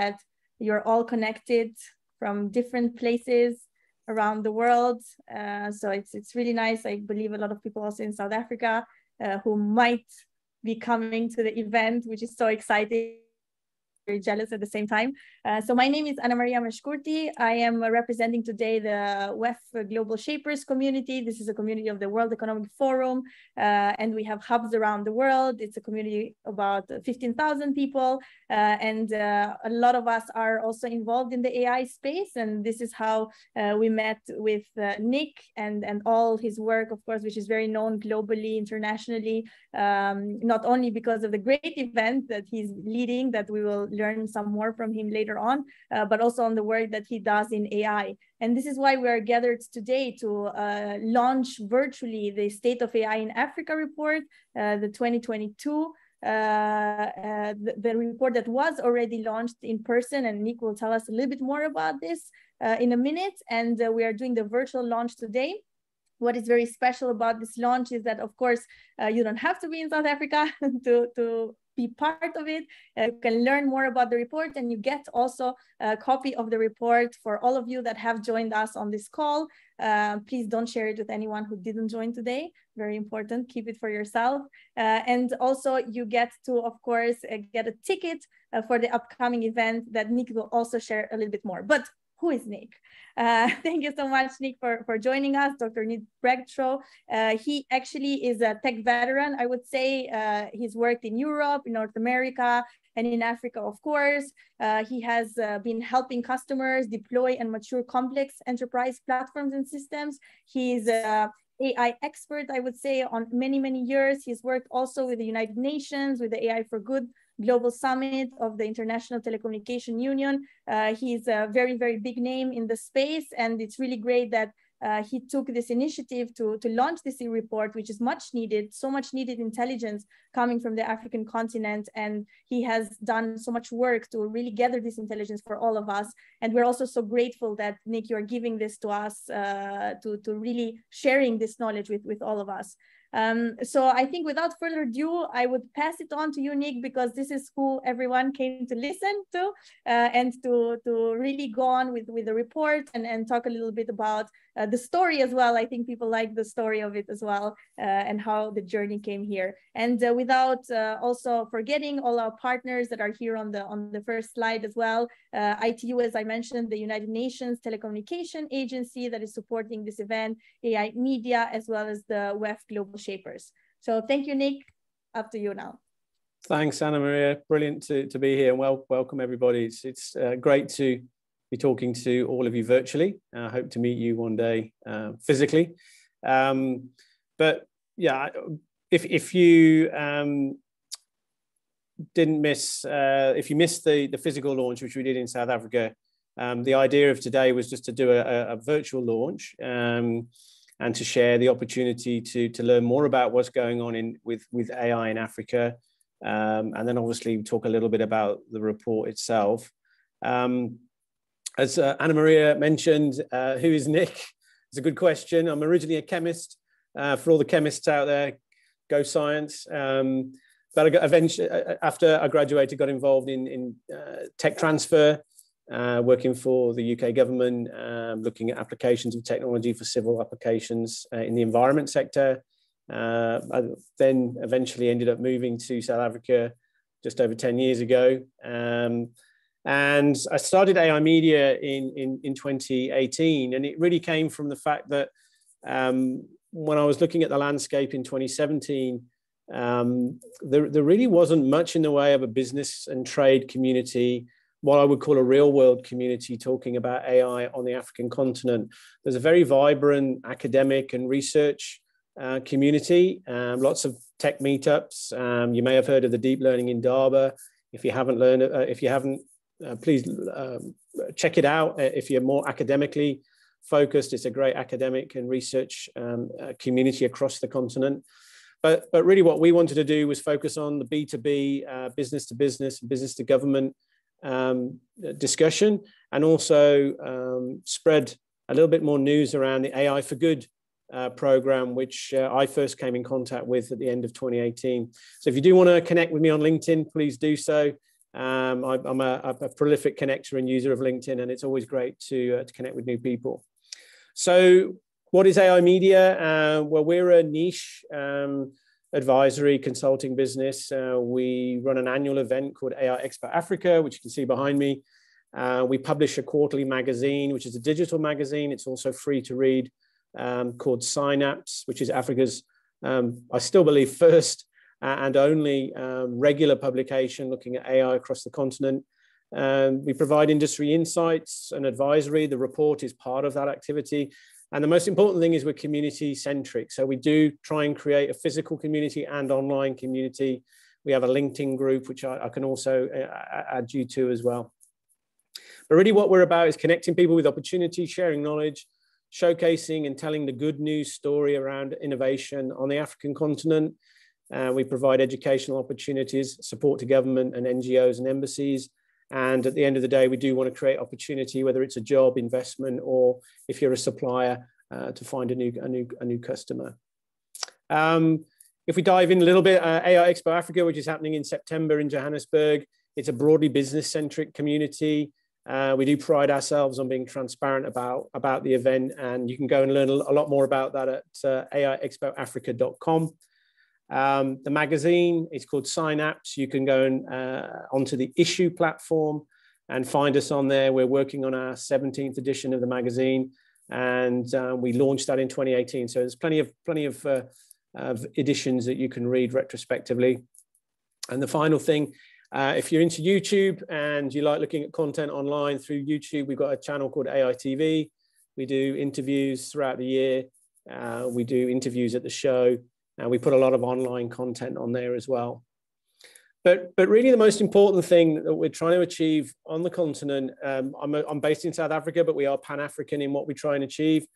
that you're all connected from different places around the world. So it's really nice. I believe a lot of people also in South Africa who might be coming to the event, which is so exciting. Very jealous at the same time. So my name is Anna Maria Meshkurti. I am representing today the WEF Global Shapers community. This is a community of the World Economic Forum, and we have hubs around the world. It's a community about 15,000 people, and a lot of us are also involved in the AI space, and this is how we met with Nick and all his work, of course, which is very known globally, internationally, not only because of the great event that he's leading, that we will learn some more from him later on, but also on the work that he does in AI. And this is why we are gathered today to launch virtually the State of AI in Africa Report, the 2022, the report that was already launched in person, and Nick will tell us a little bit more about this in a minute. And we are doing the virtual launch today. What is very special about this launch is that, of course, you don't have to be in South Africa to be part of it. You can learn more about the report, and you get also a copy of the report for all of you that have joined us on this call. Please don't share it with anyone who didn't join today. Very important, keep it for yourself. And also you get to, of course, get a ticket for the upcoming event that Nick will also share a little bit more. But who is Nick? Thank you so much, Nick, for joining us. Dr. Nick Brechtrow. He actually is a tech veteran, I would say. He's worked in Europe, in North America, and in Africa, of course. He has been helping customers deploy and mature complex enterprise platforms and systems. He's AI expert, I would say, on many, many years. He's worked also with the United Nations, with the AI for Good Global Summit of the International Telecommunication Union. He's a very, very big name in the space, and it's really great that he took this initiative to launch this report, which is much needed, so much needed intelligence coming from the African continent. And he has done so much work to really gather this intelligence for all of us. And we're also so grateful that, Nick, you're giving this to us, to really sharing this knowledge with all of us. So I think without further ado, I would pass it on to you, Nick, because this is who everyone came to listen to and to really go on with the report and talk a little bit about the story as well. I think people like the story of it as well and how the journey came here. And without also forgetting all our partners that are here on the first slide as well. ITU, as I mentioned, the United Nations Telecommunication Agency that is supporting this event, AI Media, as well as the WEF Global Shapers. So thank you, Nick. Up to you now. Thanks, Anna Maria. Brilliant to be here. Well, welcome everybody. It's great to be talking to all of you virtually. I hope to meet you one day physically. But yeah, if you didn't miss, if you missed the physical launch, which we did in South Africa, the idea of today was just to do a virtual launch. And to share the opportunity to learn more about what's going on with AI in Africa. And then obviously talk a little bit about the report itself. As Anna Maria mentioned, who is Nick? It's a good question. I'm originally a chemist. For all the chemists out there, go science. But eventually, after I graduated, got involved in tech transfer. Working for the UK government, looking at applications of technology for civil applications in the environment sector. I then eventually ended up moving to South Africa just over 10 years ago. And I started AI Media in 2018. And it really came from the fact that when I was looking at the landscape in 2017, there really wasn't much in the way of a business and trade community, what I would call a real world community talking about AI on the African continent. There's a very vibrant academic and research community, lots of tech meetups. You may have heard of the Deep Learning Indaba. If you haven't learned, please check it out. If you're more academically focused, it's a great academic and research community across the continent. But really what we wanted to do was focus on the B2B, business to business, and business to government discussion, and also spread a little bit more news around the AI for Good program, which I first came in contact with at the end of 2018. So if you do want to connect with me on LinkedIn, please do so. I'm a prolific connector and user of LinkedIn, and it's always great to connect with new people. So what is AI Media? Well, we're a niche advisory consulting business. We run an annual event called AI Expo Africa, which you can see behind me. We publish a quarterly magazine, which is a digital magazine. It's also free to read, called Synapse, which is Africa's, I still believe, first and only regular publication looking at AI across the continent. We provide industry insights and advisory. The report is part of that activity. And the most important thing is we're community centric. So we do try and create a physical community and online community. We have a LinkedIn group, which I can also add you to as well. But really what we're about is connecting people with opportunity, sharing knowledge, showcasing and telling the good news story around innovation on the African continent. We provide educational opportunities, support to government and NGOs and embassies. And at the end of the day, we do want to create opportunity, whether it's a job, investment, or if you're a supplier, to find a new customer. If we dive in a little bit, AI Expo Africa, which is happening in September in Johannesburg, it's a broadly business-centric community. We do pride ourselves on being transparent about the event, and you can go and learn a lot more about that at aiexpoafrica.com. The magazine is called Synapse. You can go and, onto the Issue platform and find us on there. We're working on our 17th edition of the magazine, and we launched that in 2018. So there's plenty of editions that you can read retrospectively. And the final thing, if you're into YouTube and you like looking at content online through YouTube, we've got a channel called AITV. We do interviews throughout the year. We do interviews at the show. And we put a lot of online content on there as well. But really the most important thing that we're trying to achieve on the continent, I'm based in South Africa, but we are Pan-African in what we try and achieve,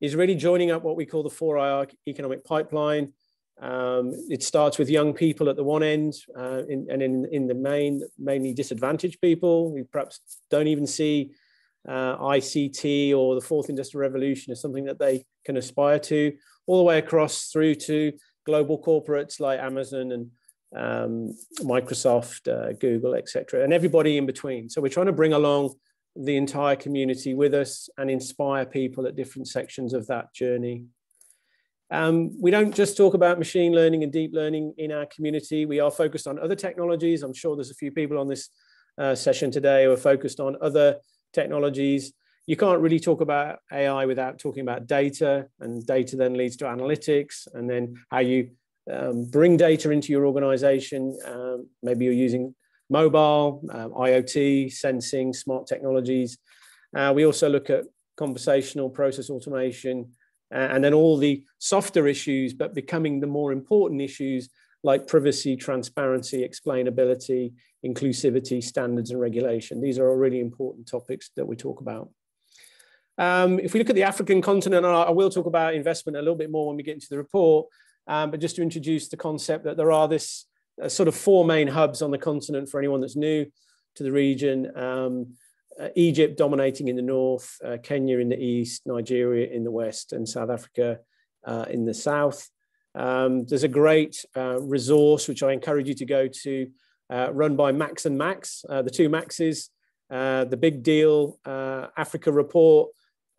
is really joining up what we call the 4IR economic pipeline. It starts with young people at the one end and in the mainly disadvantaged people who perhaps don't even see ICT or the fourth industrial revolution as something that they can aspire to, all the way across through to global corporates like Amazon and Microsoft, Google, etc., and everybody in between. So we're trying to bring along the entire community with us and inspire people at different sections of that journey. We don't just talk about machine learning and deep learning in our community. We are focused on other technologies. I'm sure there's a few people on this session today who are focused on other technologies. You can't really talk about AI without talking about data, and data then leads to analytics, and then how you bring data into your organization. Maybe you're using mobile, IoT, sensing, smart technologies. We also look at conversational process automation, and then all the softer issues, but becoming the more important issues like privacy, transparency, explainability, inclusivity, standards and regulation. These are all really important topics that we talk about. If we look at the African continent, and I will talk about investment a little bit more when we get into the report, but just to introduce the concept that there are this sort of four main hubs on the continent for anyone that's new to the region. Egypt dominating in the north, Kenya in the east, Nigeria in the west, and South Africa in the south. There's a great resource, which I encourage you to go to, run by Max and Max, the two Maxes, the Big Deal Africa Report.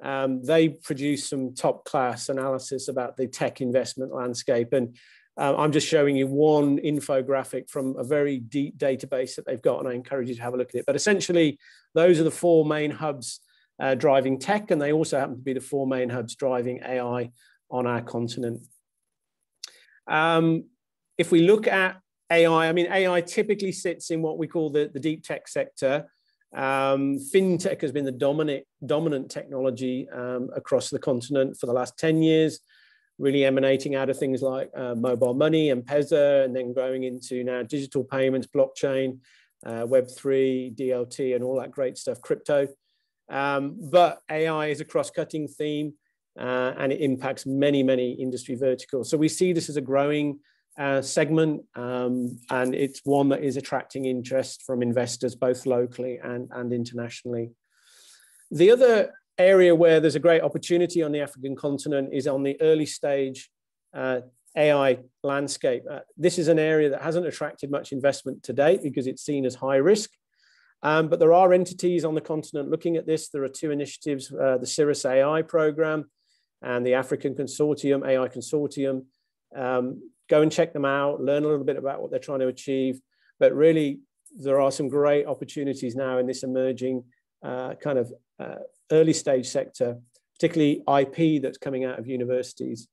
They produce some top class analysis about the tech investment landscape. And I'm just showing you one infographic from a very deep database that they've got, and I encourage you to have a look at it. But essentially, those are the four main hubs driving tech, and they also happen to be the four main hubs driving AI on our continent. If we look at AI, I mean, AI typically sits in what we call the deep tech sector. Fintech has been the dominant technology across the continent for the last 10 years, really emanating out of things like mobile money and M-Pesa, and then growing into now digital payments, blockchain, Web3, DLT, and all that great stuff, crypto. But AI is a cross-cutting theme, and it impacts many, many industry verticals. So we see this as a growing segment, and it's one that is attracting interest from investors both locally and internationally. The other area where there's a great opportunity on the African continent is on the early stage AI landscape. This is an area that hasn't attracted much investment to date because it's seen as high risk, but there are entities on the continent looking at this. There are two initiatives, the Cirrus AI program and the African Consortium, AI Consortium. Go and check them out, learn a little bit about what they're trying to achieve, but really there are some great opportunities now in this emerging kind of early stage sector, particularly IP that's coming out of universities.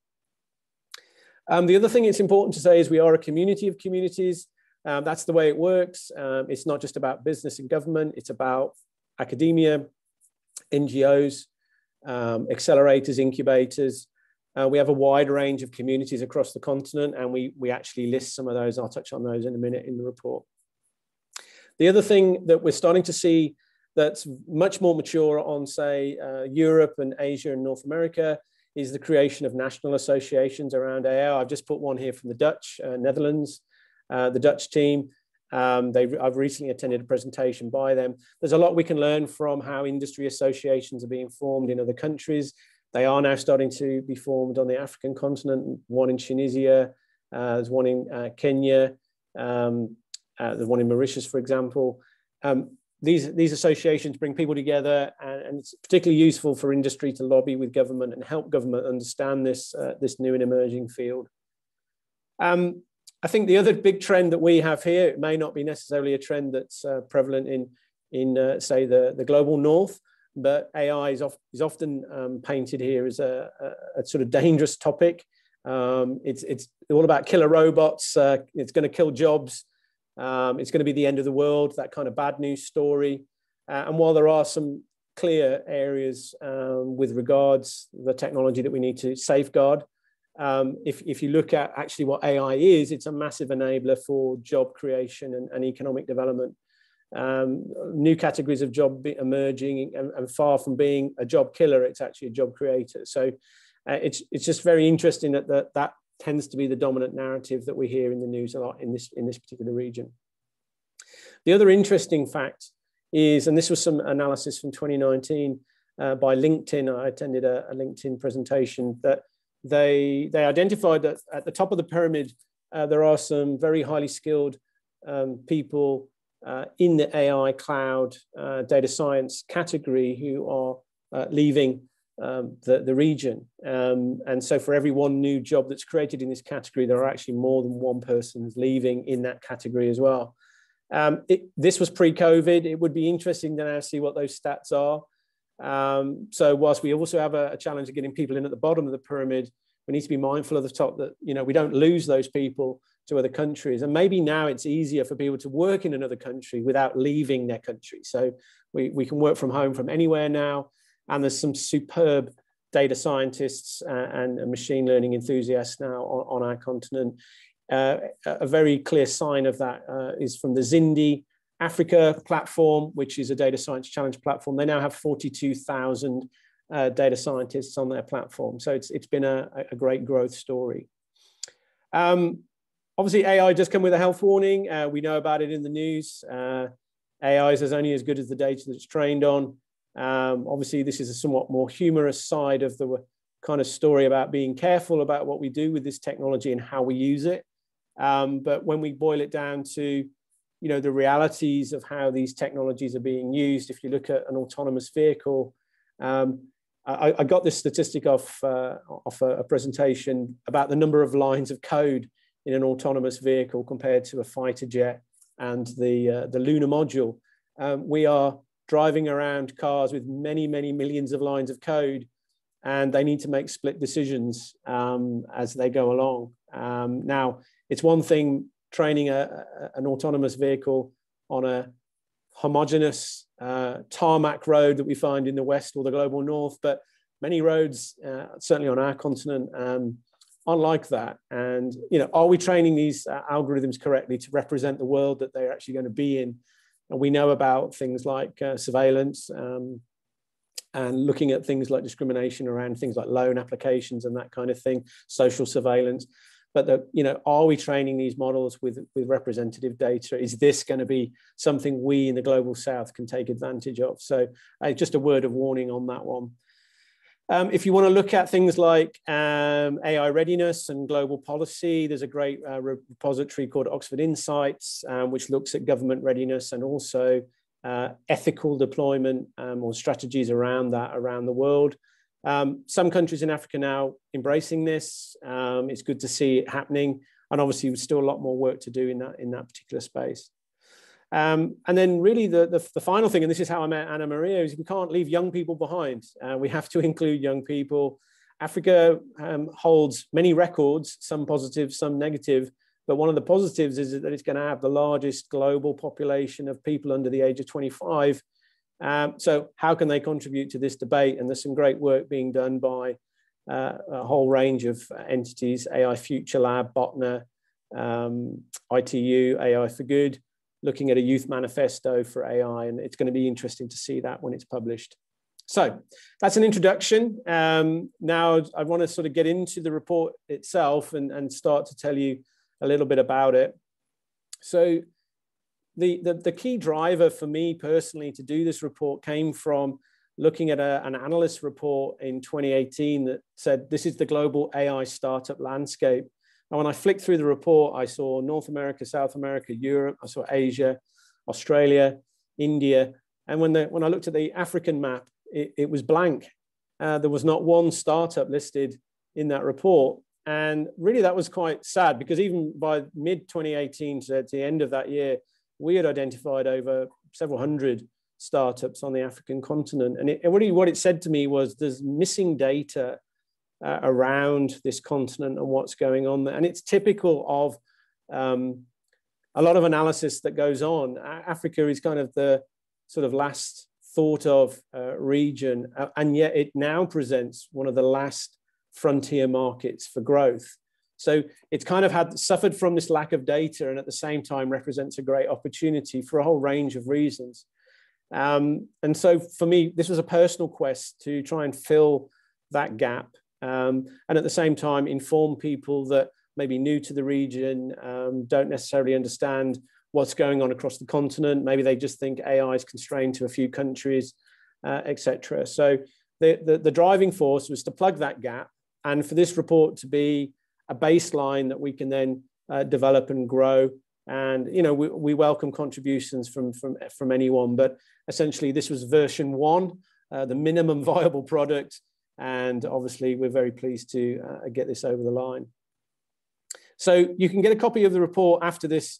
The other thing it's important to say is we are a community of communities. That's the way it works. It's not just about business and government, it's about academia, NGOs, accelerators, incubators. We have a wide range of communities across the continent, and we actually list some of those. I'll touch on those in a minute in the report. The other thing that we're starting to see that's much more mature on, say, Europe and Asia and North America is the creation of national associations around AI. I've just put one here from the Dutch, Netherlands, the Dutch team. I've recently attended a presentation by them. There's a lot we can learn from how industry associations are being formed in other countries. They are now starting to be formed on the African continent, one in Tunisia, there's one in Kenya, there's one in Mauritius, for example. These associations bring people together, and it's particularly useful for industry to lobby with government and help government understand this, this new and emerging field. I think the other big trend that we have here, it may not be necessarily a trend that's prevalent in say, the global north, but AI is often painted here as a sort of dangerous topic. It's all about killer robots. It's going to kill jobs. It's going to be the end of the world, that kind of bad news story. And while there are some clear areas with regards to the technology that we need to safeguard, if you look at actually what AI is, it's a massive enabler for job creation and economic development. New categories of job emerging, and far from being a job killer, it's actually a job creator. So it's just very interesting that that tends to be the dominant narrative that we hear in the news a lot in this particular region. The other interesting fact is, and this was some analysis from 2019 by LinkedIn. I attended a LinkedIn presentation that they identified that at the top of the pyramid, there are some very highly skilled people in the AI cloud data science category who are leaving the region. And so for every one new job that's created in this category, there are actually more than one person leaving in that category as well. This was pre-COVID. It would be interesting to now see what those stats are. So whilst we also have a challenge of getting people in at the bottom of the pyramid, we need to be mindful of the top that, you know, we don't lose those people to other countries. And maybe now it's easier for people to work in another country without leaving their country. So we can work from home from anywhere now. And there's some superb data scientists and machine learning enthusiasts now on our continent. A very clear sign of that is from the Zindi Africa platform, which is a data science challenge platform. They now have 42,000 data scientists on their platform. So it's been a great growth story. Obviously, AI does come with a health warning. We know about it in the news. AI is only as good as the data that it's trained on. Obviously, this is a somewhat more humorous side of the kind of story about being careful about what we do with this technology and how we use it. But when we boil it down to, you know, the realities of how these technologies are being used, if you look at an autonomous vehicle, I got this statistic off a presentation about the number of lines of code in an autonomous vehicle compared to a fighter jet and the lunar module. We are driving around cars with many, many millions of lines of code, and they need to make split decisions as they go along. Now, it's one thing training an autonomous vehicle on a homogeneous tarmac road that we find in the West or the global North, but many roads, certainly on our continent, aren't like that. And, you know, are we training these algorithms correctly to represent the world that they're actually going to be in? And we know about things like surveillance and looking at things like discrimination around things like loan applications and that kind of thing, social surveillance. But, you know, are we training these models with representative data? Is this going to be something we in the global South can take advantage of? So just a word of warning on that one. If you want to look at things like AI readiness and global policy, there's a great repository called Oxford Insights, which looks at government readiness and also ethical deployment or strategies around that around the world. Some countries in Africa now embracing this. It's good to see it happening. And obviously, there's still a lot more work to do in that particular space. And then really the final thing, and this is how I met Anna Maria, is we can't leave young people behind. We have to include young people. Africa holds many records, some positive, some negative, but one of the positives is that it's going to have the largest global population of people under the age of 25. So how can they contribute to this debate? And there's some great work being done by a whole range of entities, AI Future Lab, Botnar, ITU, AI for Good, looking at a youth manifesto for AI, and it's going to be interesting to see that when it's published. So that's an introduction. Now I want to sort of get into the report itself and start to tell you a little bit about it. So the key driver for me personally to do this report came from looking at an analyst report in 2018 that said, this is the global AI startup landscape. And when I flicked through the report, I saw North America, South America, Europe, I saw Asia, Australia, India. And when I looked at the African map, it was blank. There was not one startup listed in that report. And really that was quite sad, because even by mid 2018 to the end of that year, we had identified over several hundred startups on the African continent. And really what it said to me was there's missing data around this continent and what's going on there. And it's typical of a lot of analysis that goes on. Africa is kind of the sort of last thought of region, and yet it now presents one of the last frontier markets for growth. So it's kind of suffered from this lack of data, and at the same time represents a great opportunity for a whole range of reasons. And so for me, this was a personal quest to try and fill that gap. And at the same time, inform people that may be new to the region, don't necessarily understand what's going on across the continent. Maybe they just think AI is constrained to a few countries, etc. So the driving force was to plug that gap, and for this report to be a baseline that we can then develop and grow. And you know, we welcome contributions from anyone, but essentially this was version one, the minimum viable product. And obviously, we're very pleased to get this over the line. So you can get a copy of the report after this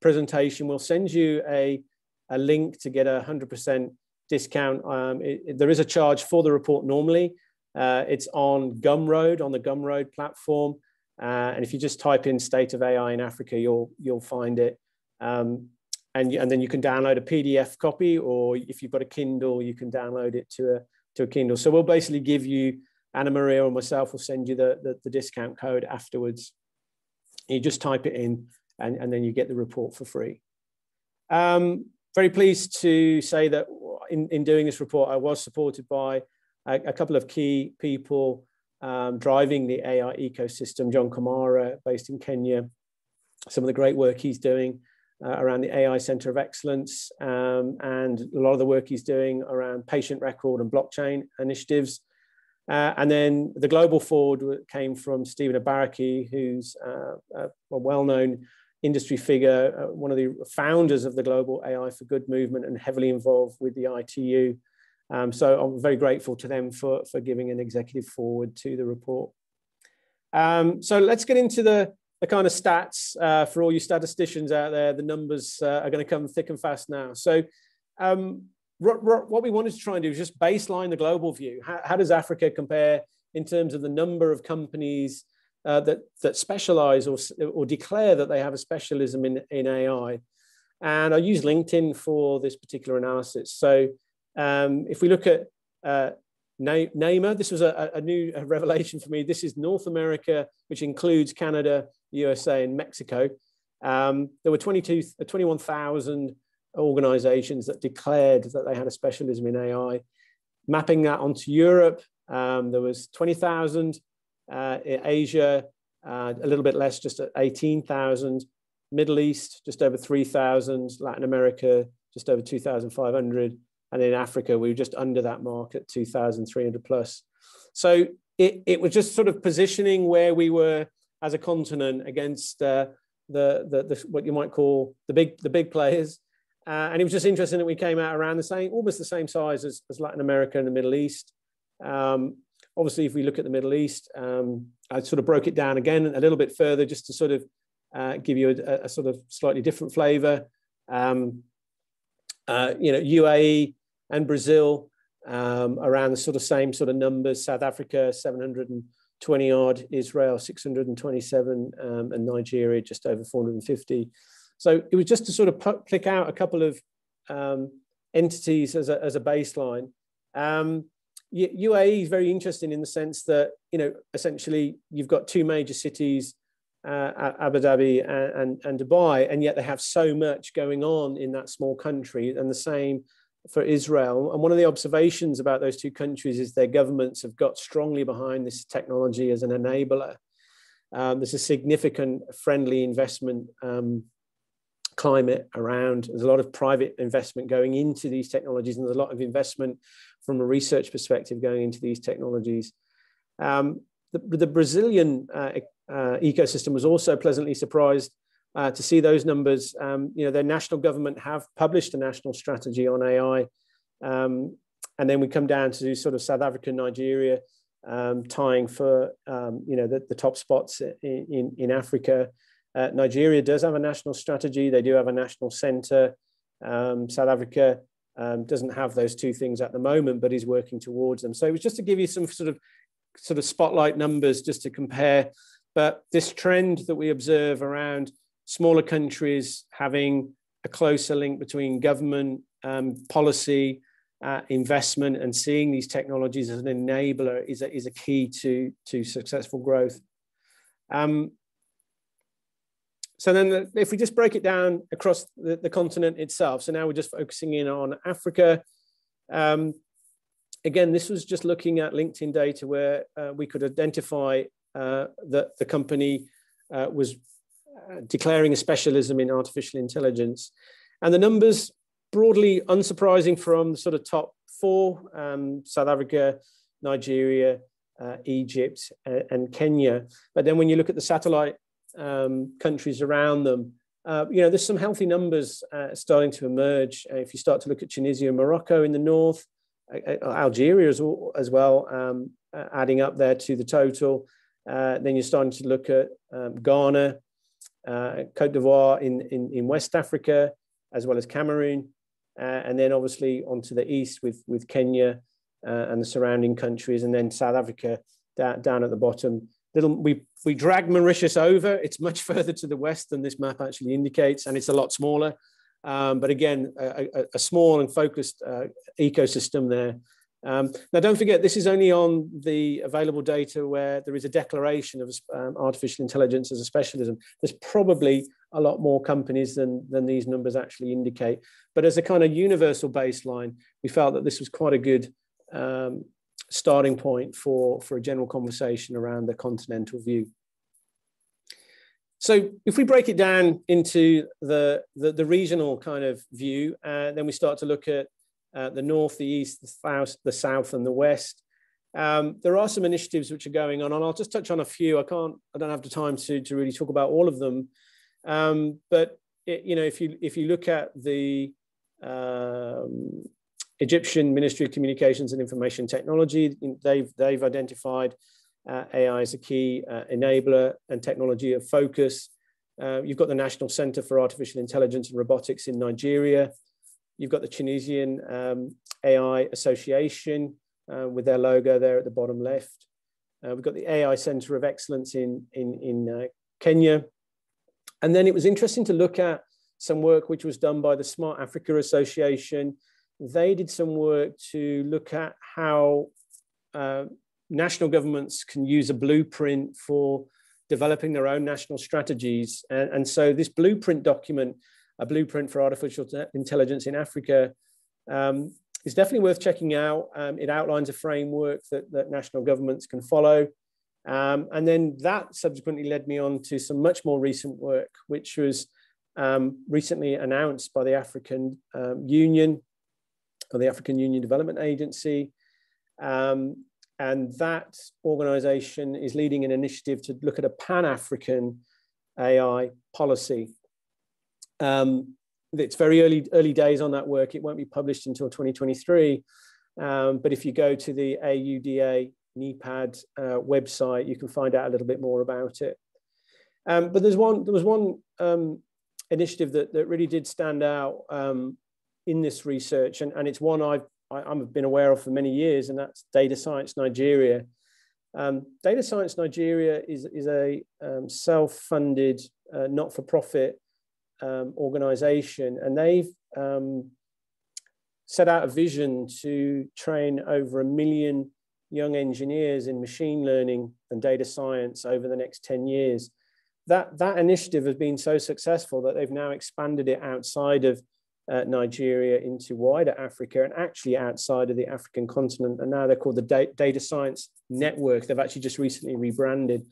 presentation. We'll send you a link to get a 100% discount. There is a charge for the report normally. It's on Gumroad, on the Gumroad platform. And if you just type in State of AI in Africa, you'll find it. And then you can download a PDF copy, or if you've got a Kindle, you can download it to a Kindle. So we'll basically give you, Anna Maria or myself will send you the discount code afterwards. You just type it in and then you get the report for free. Very pleased to say that in doing this report, I was supported by a couple of key people driving the AI ecosystem, John Kamara based in Kenya, some of the great work he's doing around the AI Center of Excellence, and a lot of the work he's doing around patient record and blockchain initiatives. And then the global forward came from Stephen Ibaraki, who's a well-known industry figure, one of the founders of the global AI for Good movement and heavily involved with the ITU. So I'm very grateful to them for giving an executive forward to the report. So let's get into the kind of stats for all you statisticians out there. The numbers are going to come thick and fast now. So what we wanted to try and do is just baseline the global view. How does Africa compare in terms of the number of companies that specialize or declare that they have a specialism in AI? And I use LinkedIn for this particular analysis. So if we look at NAMA, this was a new revelation for me. This is North America, which includes Canada, USA and Mexico. There were 21,000 organizations that declared that they had a specialism in AI. Mapping that onto Europe, there was 20,000. In Asia, a little bit less, just at 18,000. Middle East, just over 3,000. Latin America, just over 2,500. And in Africa, we were just under that mark at 2,300 plus. So it was just sort of positioning where we were as a continent against what you might call the big players. And it was just interesting that we came out around the same, almost the same size as Latin America and the Middle East. Obviously, if we look at the Middle East, I sort of broke it down again a little bit further just to sort of give you a sort of slightly different flavor. You know, UAE and Brazil around the sort of same sort of numbers, South Africa 720 odd, Israel 627, and Nigeria just over 450. So it was just to sort of pick out a couple of entities as a baseline. UAE is very interesting in the sense that, you know, essentially you've got two major cities, Abu Dhabi and Dubai, and yet they have so much going on in that small country, and the same for Israel. And one of the observations about those two countries is their governments have got strongly behind this technology as an enabler. There's a significant friendly investment climate around. There's a lot of private investment going into these technologies, and there's a lot of investment from a research perspective going into these technologies. The Brazilian ecosystem was also pleasantly surprised to see those numbers. You know, their national government have published a national strategy on AI. And then we come down to sort of South Africa, Nigeria, tying for, you know, the top spots in Africa. Nigeria does have a national strategy. They do have a national center. South Africa doesn't have those two things at the moment, but is working towards them. So it was just to give you some sort of spotlight numbers just to compare. But this trend that we observe around smaller countries having a closer link between government policy, investment, and seeing these technologies as an enabler is a key to successful growth. So then if we just break it down across the continent itself, so now we're just focusing in on Africa. Again, this was just looking at LinkedIn data where we could identify that the company was declaring a specialism in artificial intelligence. And the numbers, broadly unsurprising from sort of top four, South Africa, Nigeria, Egypt, and Kenya. But then when you look at the satellite countries around them, you know, there's some healthy numbers starting to emerge. If you start to look at Tunisia and Morocco in the north, Algeria as well, adding up there to the total. Then you're starting to look at Ghana, Côte d'Ivoire in West Africa, as well as Cameroon, and then obviously onto the east with Kenya and the surrounding countries, and then South Africa down at the bottom. We drag Mauritius over. It's much further to the west than this map actually indicates, and it's a lot smaller. But again, a small and focused ecosystem there. Now, don't forget, this is only on the available data where there is a declaration of artificial intelligence as a specialism. There's probably a lot more companies than these numbers actually indicate. But as a kind of universal baseline, we felt that this was quite a good starting point for a general conversation around the continental view. So if we break it down into the regional kind of view, then we start to look at the north, the east, the south, and the west. There are some initiatives which are going on, and I'll just touch on a few. I don't have the time to really talk about all of them. But it, you know, if you look at the Egyptian Ministry of Communications and Information Technology, they've identified AI as a key enabler and technology of focus. You've got the National Center for Artificial Intelligence and Robotics in Nigeria. You've got the Tunisian AI Association with their logo there at the bottom left. We've got the AI Center of Excellence in Kenya. And then it was interesting to look at some work which was done by the Smart Africa Association. They did some work to look at how national governments can use a blueprint for developing their own national strategies. And so this blueprint document, a blueprint for artificial intelligence in Africa, is definitely worth checking out. It outlines a framework that national governments can follow. And then that subsequently led me on to some much more recent work, which was recently announced by the African Union, or the African Union Development Agency. And that organization is leading an initiative to look at a pan-African AI policy. It's very early days on that work. It won't be published until 2023. But if you go to the AUDA NEPAD website, you can find out a little bit more about it. But there was one initiative that really did stand out in this research, and it's one I've been aware of for many years, and that's Data Science Nigeria. Data Science Nigeria is a self-funded, not-for-profit organization, and they've set out a vision to train over 1 million young engineers in machine learning and data science over the next 10 years. That initiative has been so successful that they've now expanded it outside of Nigeria into wider Africa, and actually outside of the African continent. And now they're called the Data Science Network. They've actually just recently rebranded.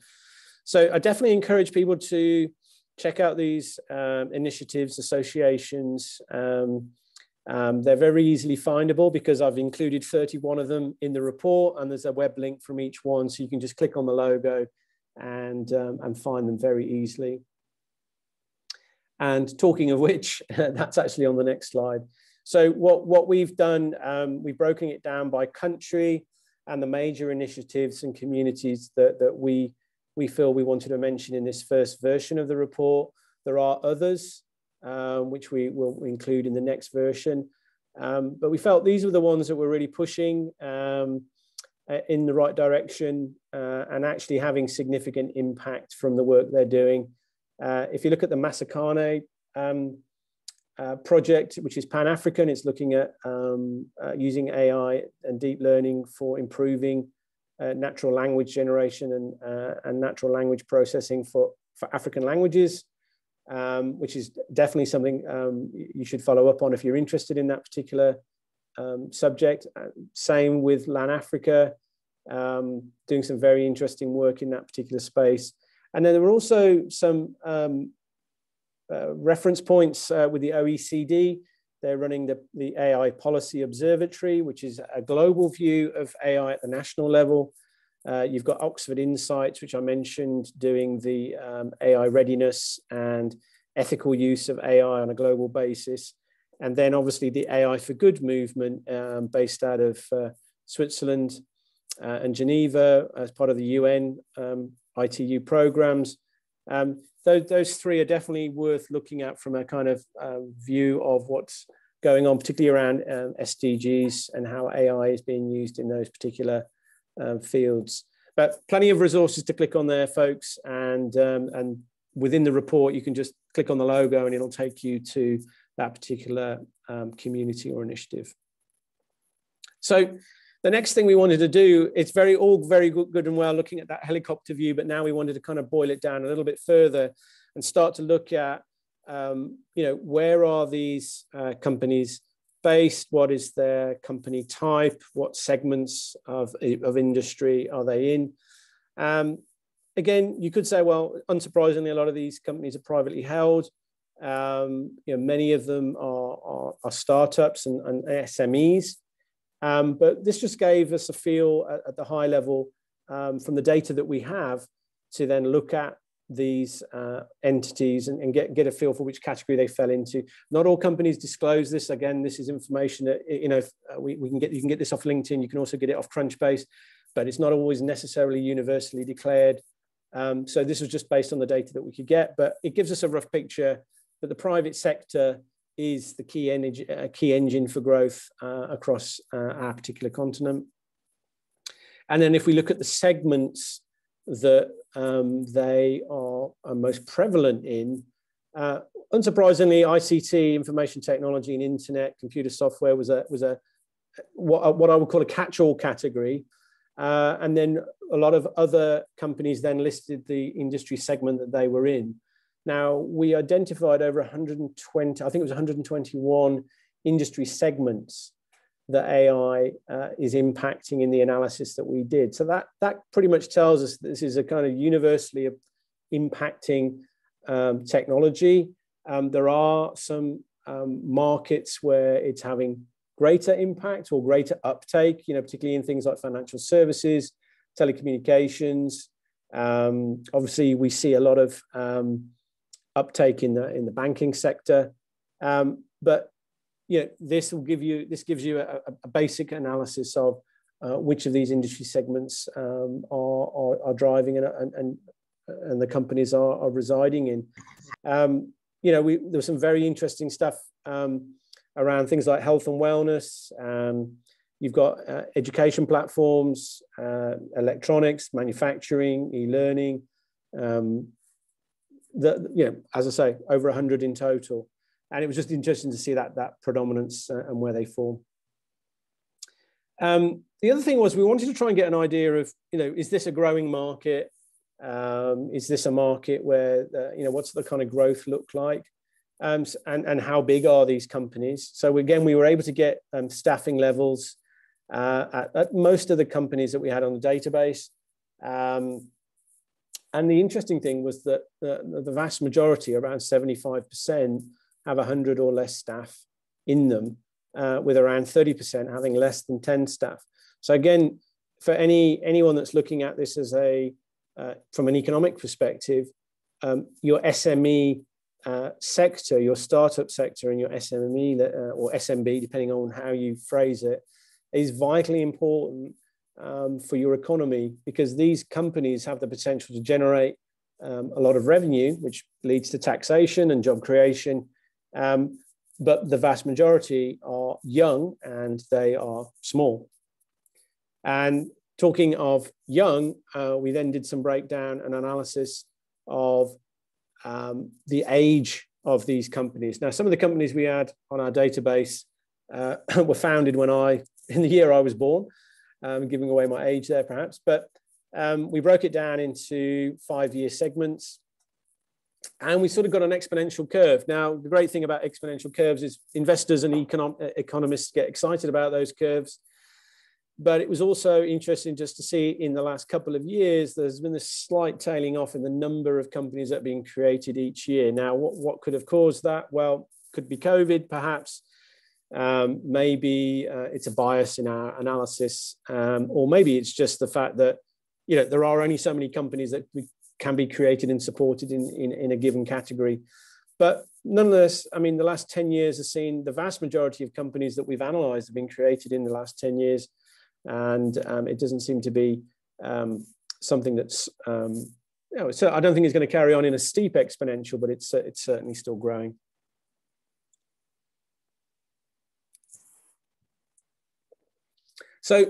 So I definitely encourage people to check out these initiatives, associations. They're very easily findable because I've included 31 of them in the report, and there's a web link from each one. So you can just click on the logo and find them very easily. And talking of which, that's actually on the next slide. So what we've done, we've broken it down by country and the major initiatives and communities that we feel we wanted to mention in this first version of the report. There are others, which we will include in the next version. But we felt these were the ones that were really pushing in the right direction and actually having significant impact from the work they're doing. If you look at the Masakane project, which is Pan-African, it's looking at using AI and deep learning for improving natural language generation and natural language processing for African languages, which is definitely something you should follow up on if you're interested in that particular subject. Same with LAN Africa, doing some very interesting work in that particular space. And then there were also some reference points with the OECD. They're running the AI Policy Observatory, which is a global view of AI at the national level. You've got Oxford Insights, which I mentioned, doing the AI readiness and ethical use of AI on a global basis. And then obviously the AI for Good movement based out of Switzerland and Geneva as part of the UN ITU programs. Those three are definitely worth looking at from a kind of view of what's going on, particularly around SDGs and how AI is being used in those particular fields. But plenty of resources to click on there, folks. And within the report, you can just click on the logo and it'll take you to that particular community or initiative. So the next thing we wanted to do, it's all very good and well looking at that helicopter view, but now we wanted to kind of boil it down a little bit further and start to look at, where are these companies based? What is their company type? What segments of industry are they in? Again, you could say, well, unsurprisingly, a lot of these companies are privately held. Many of them are startups and SMEs. But this just gave us a feel at the high level from the data that we have to then look at these entities and get a feel for which category they fell into. Not all companies disclose this. Again, this is information that you can get this off LinkedIn. You can also get it off Crunchbase, but it's not always necessarily universally declared. So this was just based on the data that we could get, but it gives us a rough picture. But the private sector is the key engine for growth across our particular continent. And then if we look at the segments that they are most prevalent in, unsurprisingly, ICT, information technology and internet, computer software was what I would call a catch-all category. And then a lot of other companies then listed the industry segment that they were in. Now, we identified over 120, I think it was 121 industry segments that AI is impacting in the analysis that we did. So that pretty much tells us this is a kind of universally impacting technology. There are some markets where it's having greater impact or greater uptake, you know, particularly in things like financial services, telecommunications. Obviously, we see a lot of uptake in the banking sector, but you know, this will give you, this gives you a basic analysis of which of these industry segments are driving and the companies are residing in. You know, there was some very interesting stuff around things like health and wellness. You've got education platforms, electronics, manufacturing, e-learning. You know, as I say, over 100 in total. And it was just interesting to see that, that predominance and where they fall. The other thing was we wanted to try and get an idea of, you know, is this a growing market? Is this a market where, you know, what's the kind of growth look like? And how big are these companies? So again, we were able to get staffing levels at most of the companies that we had on the database. And the interesting thing was that the vast majority, around 75%, have 100 or less staff in them, with around 30% having less than 10 staff. So again, for anyone that's looking at this as a, from an economic perspective, your SME sector, your startup sector, and your SME or SMB, depending on how you phrase it, is vitally important for your economy, because these companies have the potential to generate a lot of revenue, which leads to taxation and job creation. But the vast majority are young and they are small. And talking of young, we then did some breakdown and analysis of the age of these companies. Now, some of the companies we had on our database were founded when in the year I was born, giving away my age there perhaps, but we broke it down into 5-year segments, and we sort of got an exponential curve. Now, the great thing about exponential curves is investors and economists get excited about those curves, but it was also interesting just to see in the last couple of years, there's been this slight tailing off in the number of companies that are being created each year. Now, what could have caused that? Well, could be COVID, perhaps. Maybe it's a bias in our analysis, or maybe it's just the fact that, you know, there are only so many companies that can be created and supported in a given category. But nonetheless, I mean, the last 10 years has seen the vast majority of companies that we've analysed have been created in the last 10 years. And it doesn't seem to be something that's, you know, so I don't think it's going to carry on in a steep exponential, but it's certainly still growing. So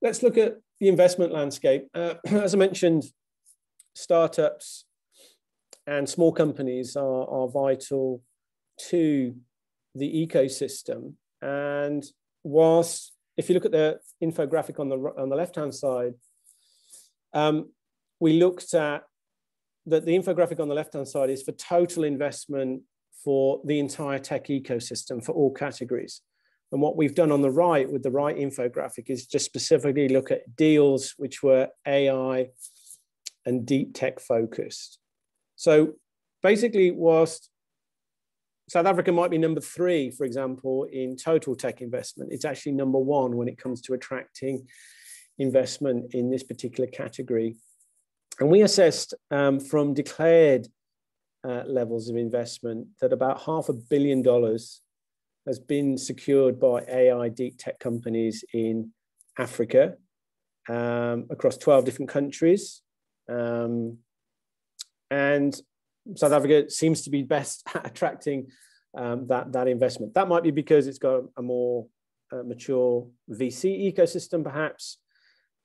let's look at the investment landscape. As I mentioned, startups and small companies are vital to the ecosystem. And whilst, if you look at the infographic on the left-hand side, we looked at that the infographic on the left-hand side is for total investment for the entire tech ecosystem for all categories. And what we've done on the right with the right infographic is just specifically look at deals which were AI and deep tech focused. So basically, whilst South Africa might be number 3, for example, in total tech investment, it's actually number 1 when it comes to attracting investment in this particular category. And we assessed from declared levels of investment that about $500 million has been secured by AI deep tech companies in Africa across 12 different countries. And South Africa seems to be best at attracting that investment. That might be because it's got a more mature VC ecosystem, perhaps.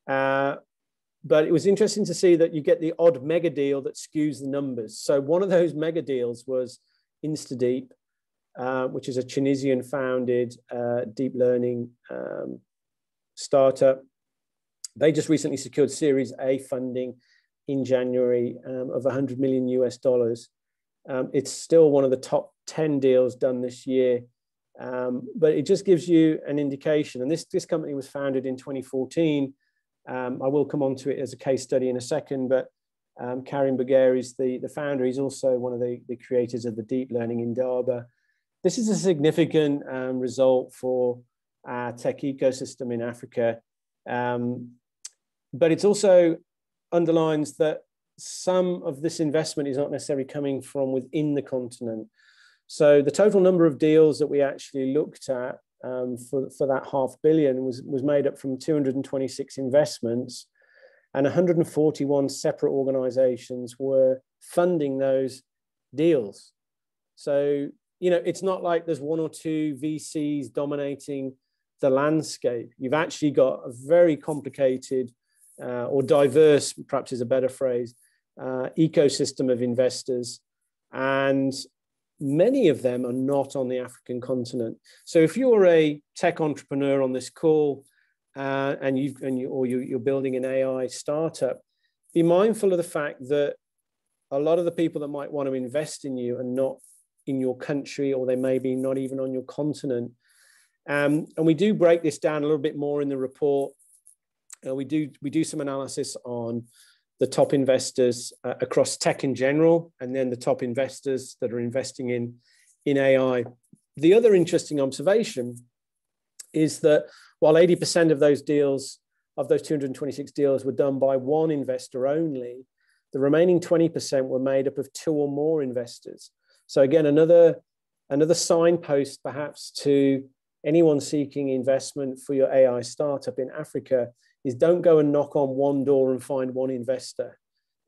But it was interesting to see that you get the odd mega deal that skews the numbers. So one of those mega deals was InstaDeep, which is a Tunisian-founded deep learning startup. They just recently secured Series A funding in January of $100 million US. It's still one of the top 10 deals done this year, but it just gives you an indication. And this company was founded in 2014. I will come on to it as a case study in a second, but Karim Bouguerra is the founder. He's also one of the creators of the Deep Learning Indaba. This is a significant result for tech ecosystem in Africa. But it also underlines that some of this investment is not necessarily coming from within the continent. So the total number of deals that we actually looked at for that $500 million was made up from 226 investments, and 141 separate organizations were funding those deals. So, you know, it's not like there's one or two VCs dominating the landscape. You've actually got a very complicated or diverse, perhaps is a better phrase, ecosystem of investors. And many of them are not on the African continent. So if you're a tech entrepreneur on this call or you're building an AI startup, be mindful of the fact that a lot of the people that might want to invest in you are not in your country, or they may be not even on your continent. And we do break this down a little bit more in the report. We do some analysis on the top investors across tech in general, and then the top investors that are investing in AI. The other interesting observation is that while 80% of those deals, of those 226 deals, were done by one investor only, the remaining 20% were made up of two or more investors. So again, another signpost perhaps to anyone seeking investment for your AI startup in Africa is don't go and knock on one door and find one investor.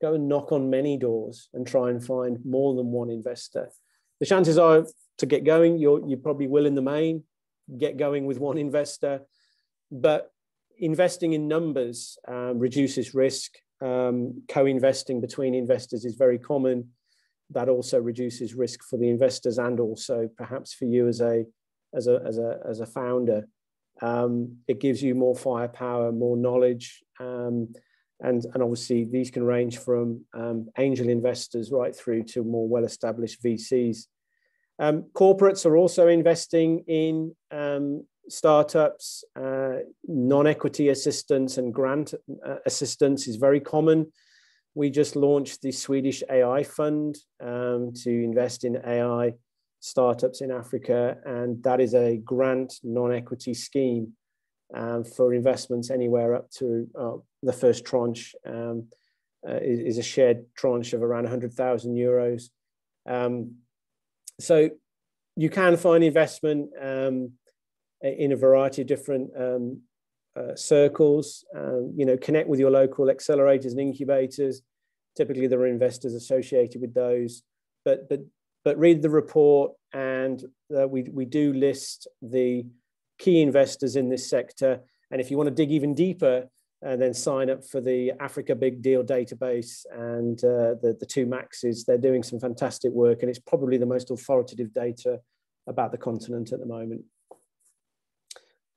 Go and knock on many doors and try and find more than one investor. The chances are to get going, you probably will in the main get going with one investor, but investing in numbers reduces risk. Co-investing between investors is very common. That also reduces risk for the investors and also perhaps for you as a founder. It gives you more firepower, more knowledge, and obviously these can range from angel investors right through to more well-established VCs. Corporates are also investing in startups. Non-equity assistance and grant assistance is very common. We just launched the Swedish AI Fund to invest in AI startups in Africa, and that is a grant non-equity scheme for investments anywhere up to the first tranche is a shared tranche of around €100,000. So you can find investment in a variety of different circles. You know, connect with your local accelerators and incubators. Typically there are investors associated with those, but read the report, and we do list the key investors in this sector. And if you want to dig even deeper, then sign up for the Africa Big Deal database and the two Maxes. They're doing some fantastic work, and it's probably the most authoritative data about the continent at the moment.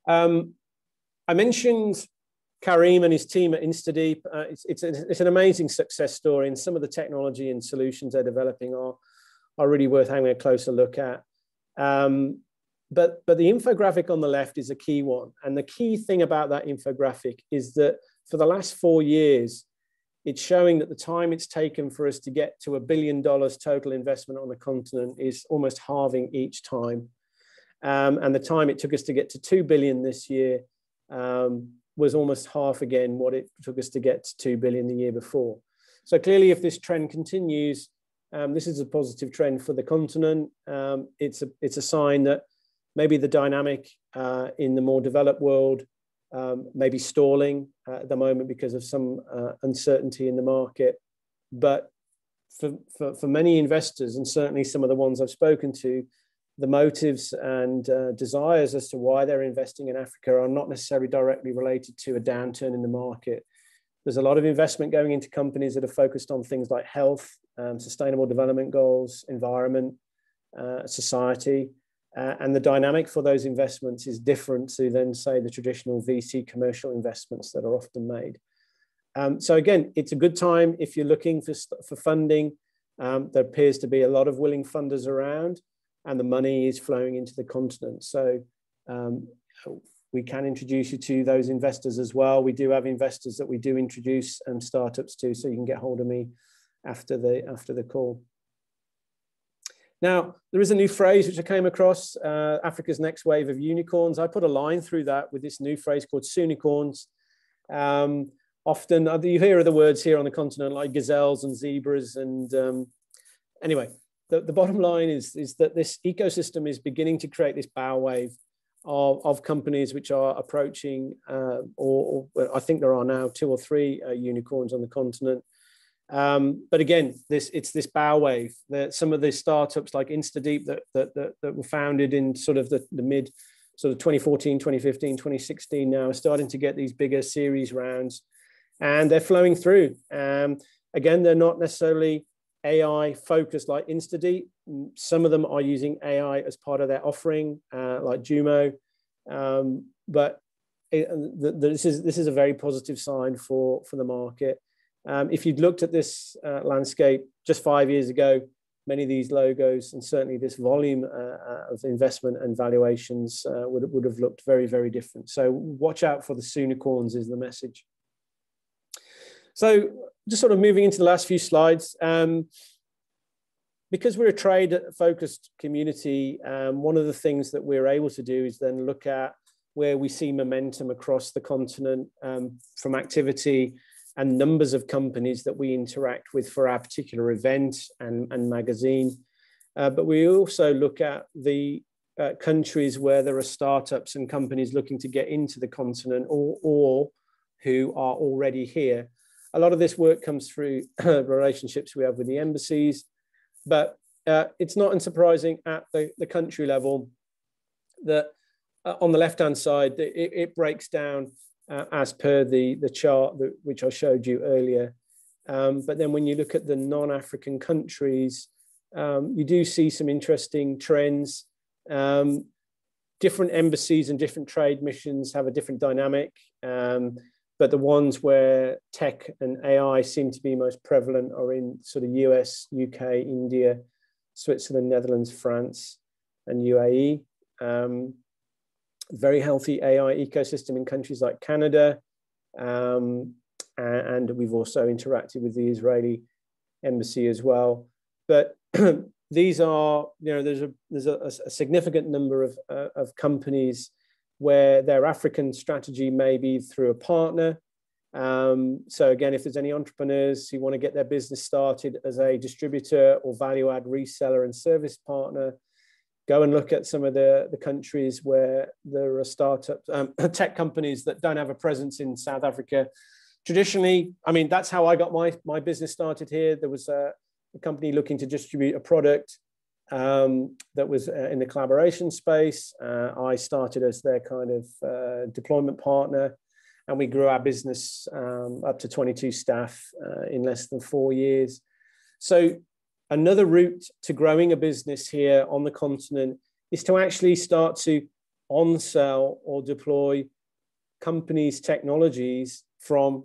I mentioned Karim and his team at InstaDeep. It's an amazing success story, and some of the technology and solutions they're developing are really worth having a closer look at. But the infographic on the left is a key one. And the key thing about that infographic is that for the last 4 years, it's showing that the time it's taken for us to get to $1 billion total investment on the continent is almost halving each time. And the time it took us to get to 2 billion this year was almost half again what it took us to get to 2 billion the year before. So clearly, if this trend continues, this is a positive trend for the continent. It's a sign that maybe the dynamic in the more developed world may be stalling at the moment because of some uncertainty in the market. But for many investors, and certainly some of the ones I've spoken to, the motives and desires as to why they're investing in Africa are not necessarily directly related to a downturn in the market. There's a lot of investment going into companies that are focused on things like health, sustainable development goals, environment, society, and the dynamic for those investments is different to then, say, the traditional VC commercial investments that are often made. So again, it's a good time if you're looking for funding. There appears to be a lot of willing funders around, and the money is flowing into the continent. So we can introduce you to those investors as well. We do have investors that we do introduce startups to, so you can get hold of me after the call. Now, there is a new phrase which I came across, Africa's next wave of unicorns. I put a line through that with this new phrase called Soonicorns. Often you hear other words here on the continent like gazelles and zebras. And anyway, the bottom line is that this ecosystem is beginning to create this bow wave of companies which are approaching, or I think there are now 2 or 3 unicorns on the continent. But again, it's this bow wave that some of the startups like InstaDeep that were founded in sort of the mid sort of 2014, 2015, 2016 now are starting to get these bigger series rounds and they're flowing through. Again, they're not necessarily AI focused like InstaDeep. Some of them are using AI as part of their offering, like Jumo, but this is a very positive sign for the market. If you'd looked at this landscape just 5 years ago, many of these logos and certainly this volume of investment and valuations would have looked very, very different. So watch out for the Soonicorns is the message. So just sort of moving into the last few slides, because we're a trade-focused community, one of the things that we're able to do is then look at where we see momentum across the continent from activity and numbers of companies that we interact with for our particular event and magazine. But we also look at the countries where there are startups and companies looking to get into the continent or who are already here. A lot of this work comes through relationships we have with the embassies, but it's not unsurprising at the country level that on the left-hand side, it breaks down as per the chart which I showed you earlier. But then when you look at the non-African countries, you do see some interesting trends. Different embassies and different trade missions have a different dynamic, but the ones where tech and AI seem to be most prevalent are in sort of US, UK, India, Switzerland, Netherlands, France, and UAE. Very healthy AI ecosystem in countries like Canada. And we've also interacted with the Israeli embassy as well. But these are, you know, there's a significant number of companies where their African strategy may be through a partner. So again, if there's any entrepreneurs who want to get their business started as a distributor or value add reseller and service partner, go and look at some of the countries where there are startups, tech companies that don't have a presence in South Africa. Traditionally, I mean, that's how I got my business started here. There was a company looking to distribute a product that was in the collaboration space. I started as their kind of deployment partner, and we grew our business up to 22 staff in less than 4 years. So another route to growing a business here on the continent is to actually start to on-sell or deploy companies' technologies from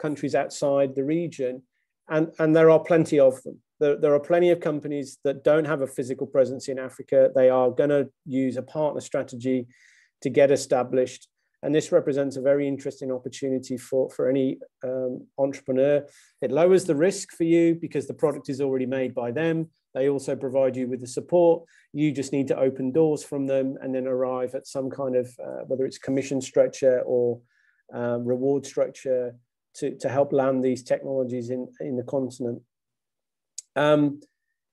countries outside the region. And there are plenty of them. There are plenty of companies that don't have a physical presence in Africa. They are going to use a partner strategy to get established. And this represents a very interesting opportunity for any entrepreneur. It lowers the risk for you because the product is already made by them. They also provide you with the support. You just need to open doors from them and then arrive at some kind of, whether it's commission structure or reward structure to help land these technologies in the continent.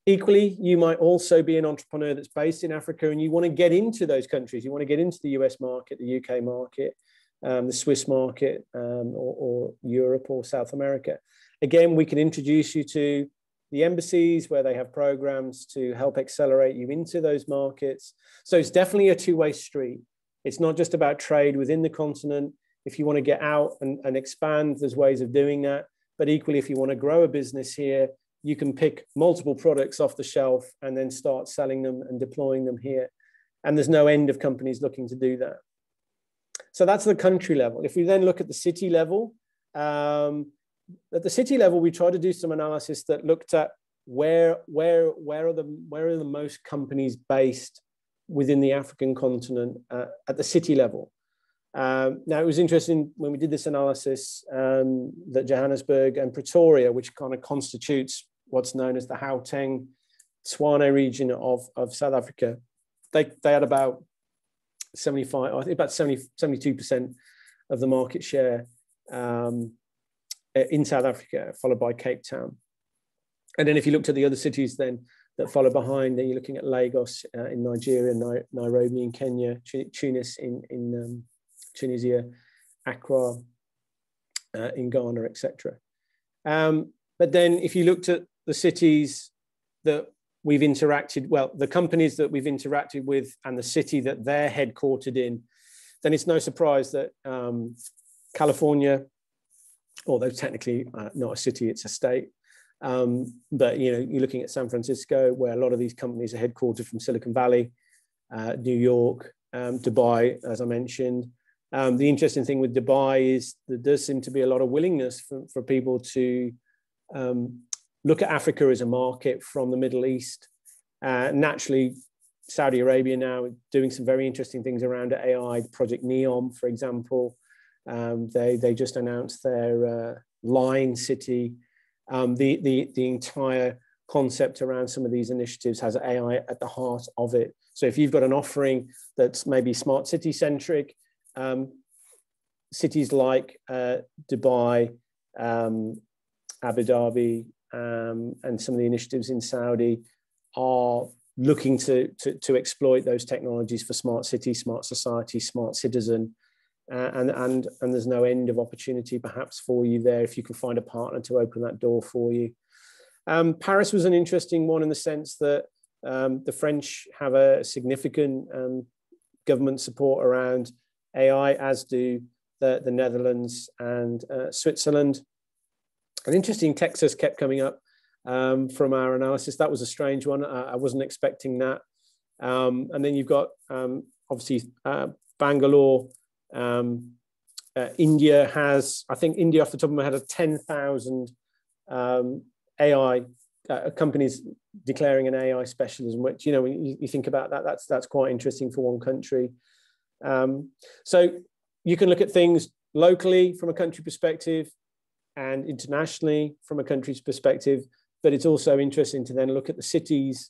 Equally, you might also be an entrepreneur that's based in Africa and you want to get into those countries. You want to get into the US market, the UK market, the Swiss market, or Europe or South America. Again, we can introduce you to the embassies where they have programs to help accelerate you into those markets. So it's definitely a two-way street. It's not just about trade within the continent. If you want to get out and expand, there's ways of doing that. But equally, if you want to grow a business here, you can pick multiple products off the shelf and then start selling them and deploying them here. And there's no end of companies looking to do that. So that's the country level. If we then look at the city level, we tried to do some analysis that looked at where are the most companies based within the African continent at the city level. Now, it was interesting when we did this analysis that Johannesburg and Pretoria, which kind of constitutes what's known as the Gauteng Swane region of South Africa, they had about 75, I think about 72% of the market share in South Africa, followed by Cape Town. And then if you looked at the other cities then that follow behind, then you're looking at Lagos in Nigeria, Nairobi in Kenya, Tunis in Tunisia, Accra in Ghana, etc. But then if you looked at the cities that we've interacted, well, the companies that we've interacted with and the city that they're headquartered in, then it's no surprise that California, although technically not a city, it's a state, but you know, you're looking at San Francisco, where a lot of these companies are headquartered from Silicon Valley, New York, Dubai, as I mentioned. The interesting thing with Dubai is that there does seem to be a lot of willingness for people to look at Africa as a market from the Middle East. Naturally, Saudi Arabia now doing some very interesting things around AI, Project NEOM, for example. They just announced their Line City. The entire concept around some of these initiatives has AI at the heart of it. So if you've got an offering that's maybe smart city centric, cities like Dubai, Abu Dhabi, and some of the initiatives in Saudi are looking to exploit those technologies for smart city, smart society, smart citizen. And there's no end of opportunity perhaps for you there if you can find a partner to open that door for you. Paris was an interesting one in the sense that the French have a significant government support around AI, as do the Netherlands and Switzerland. An interesting Texas kept coming up from our analysis. That was a strange one. I wasn't expecting that. And then you've got obviously Bangalore. India has, I think India off the top of my head, has 10,000 AI companies declaring an AI specialism, which, you know, when you think about that, that's quite interesting for one country. So you can look at things locally from a country perspective and internationally from a country's perspective, but it's also interesting to then look at the cities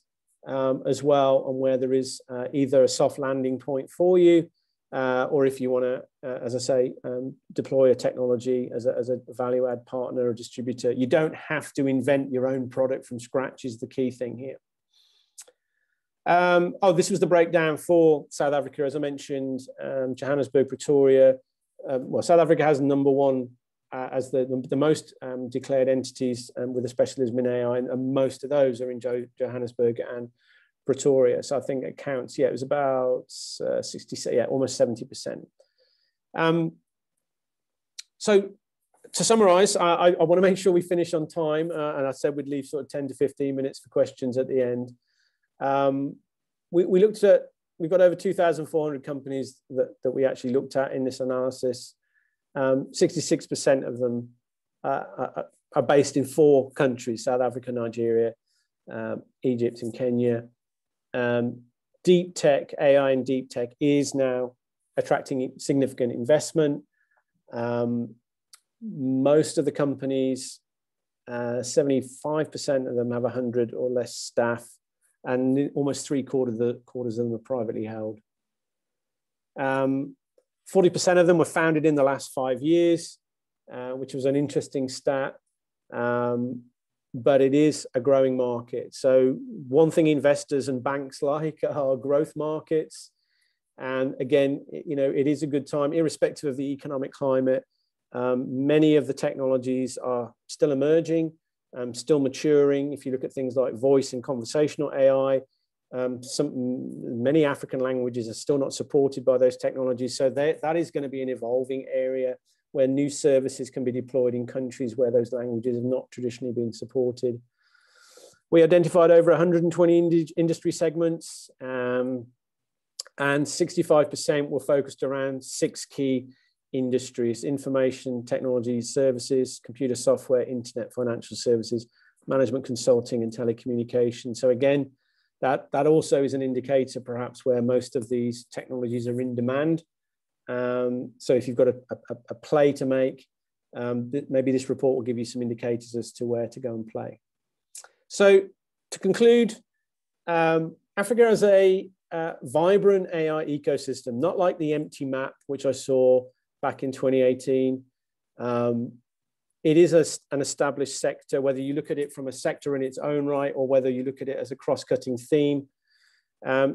as well, and where there is either a soft landing point for you, or if you want to, as I say, deploy a technology as a value add partner or distributor. You don't have to invent your own product from scratch is the key thing here. Oh, this was the breakdown for South Africa. As I mentioned, Johannesburg, Pretoria, well, South Africa has number one as the most declared entities with a specialism in AI, and most of those are in Johannesburg and Pretoria. So I think it counts, yeah, it was about 60, yeah, almost 70%. So to summarize, I want to make sure we finish on time, and I said we'd leave sort of 10 to 15 minutes for questions at the end. We looked at, we've got over 2,400 companies that we actually looked at in this analysis. 66% of them are based in four countries: South Africa, Nigeria, Egypt and Kenya. Deep tech, AI and deep tech is now attracting significant investment. Most of the companies, 75% of them have 100 or less staff, and almost three quarters of them are privately held. 40% of them were founded in the last 5 years, which was an interesting stat. But it is a growing market. So one thing investors and banks like are growth markets. And again, you know, it is a good time, irrespective of the economic climate. Many of the technologies are still emerging, still maturing. If you look at things like voice and conversational AI, many African languages are still not supported by those technologies. So that is going to be an evolving area, where new services can be deployed in countries where those languages have not traditionally been supported. We identified over 120 industry segments, and 65% were focused around 6 key industries: information technology services, computer software, internet, financial services, management consulting, and telecommunications. So again, that also is an indicator perhaps where most of these technologies are in demand. So if you've got a play to make, maybe this report will give you some indicators as to where to go and play. So to conclude, Africa has a vibrant AI ecosystem, not like the empty map, which I saw back in 2018. It is an established sector, whether you look at it from a sector in its own right, or whether you look at it as a cross-cutting theme.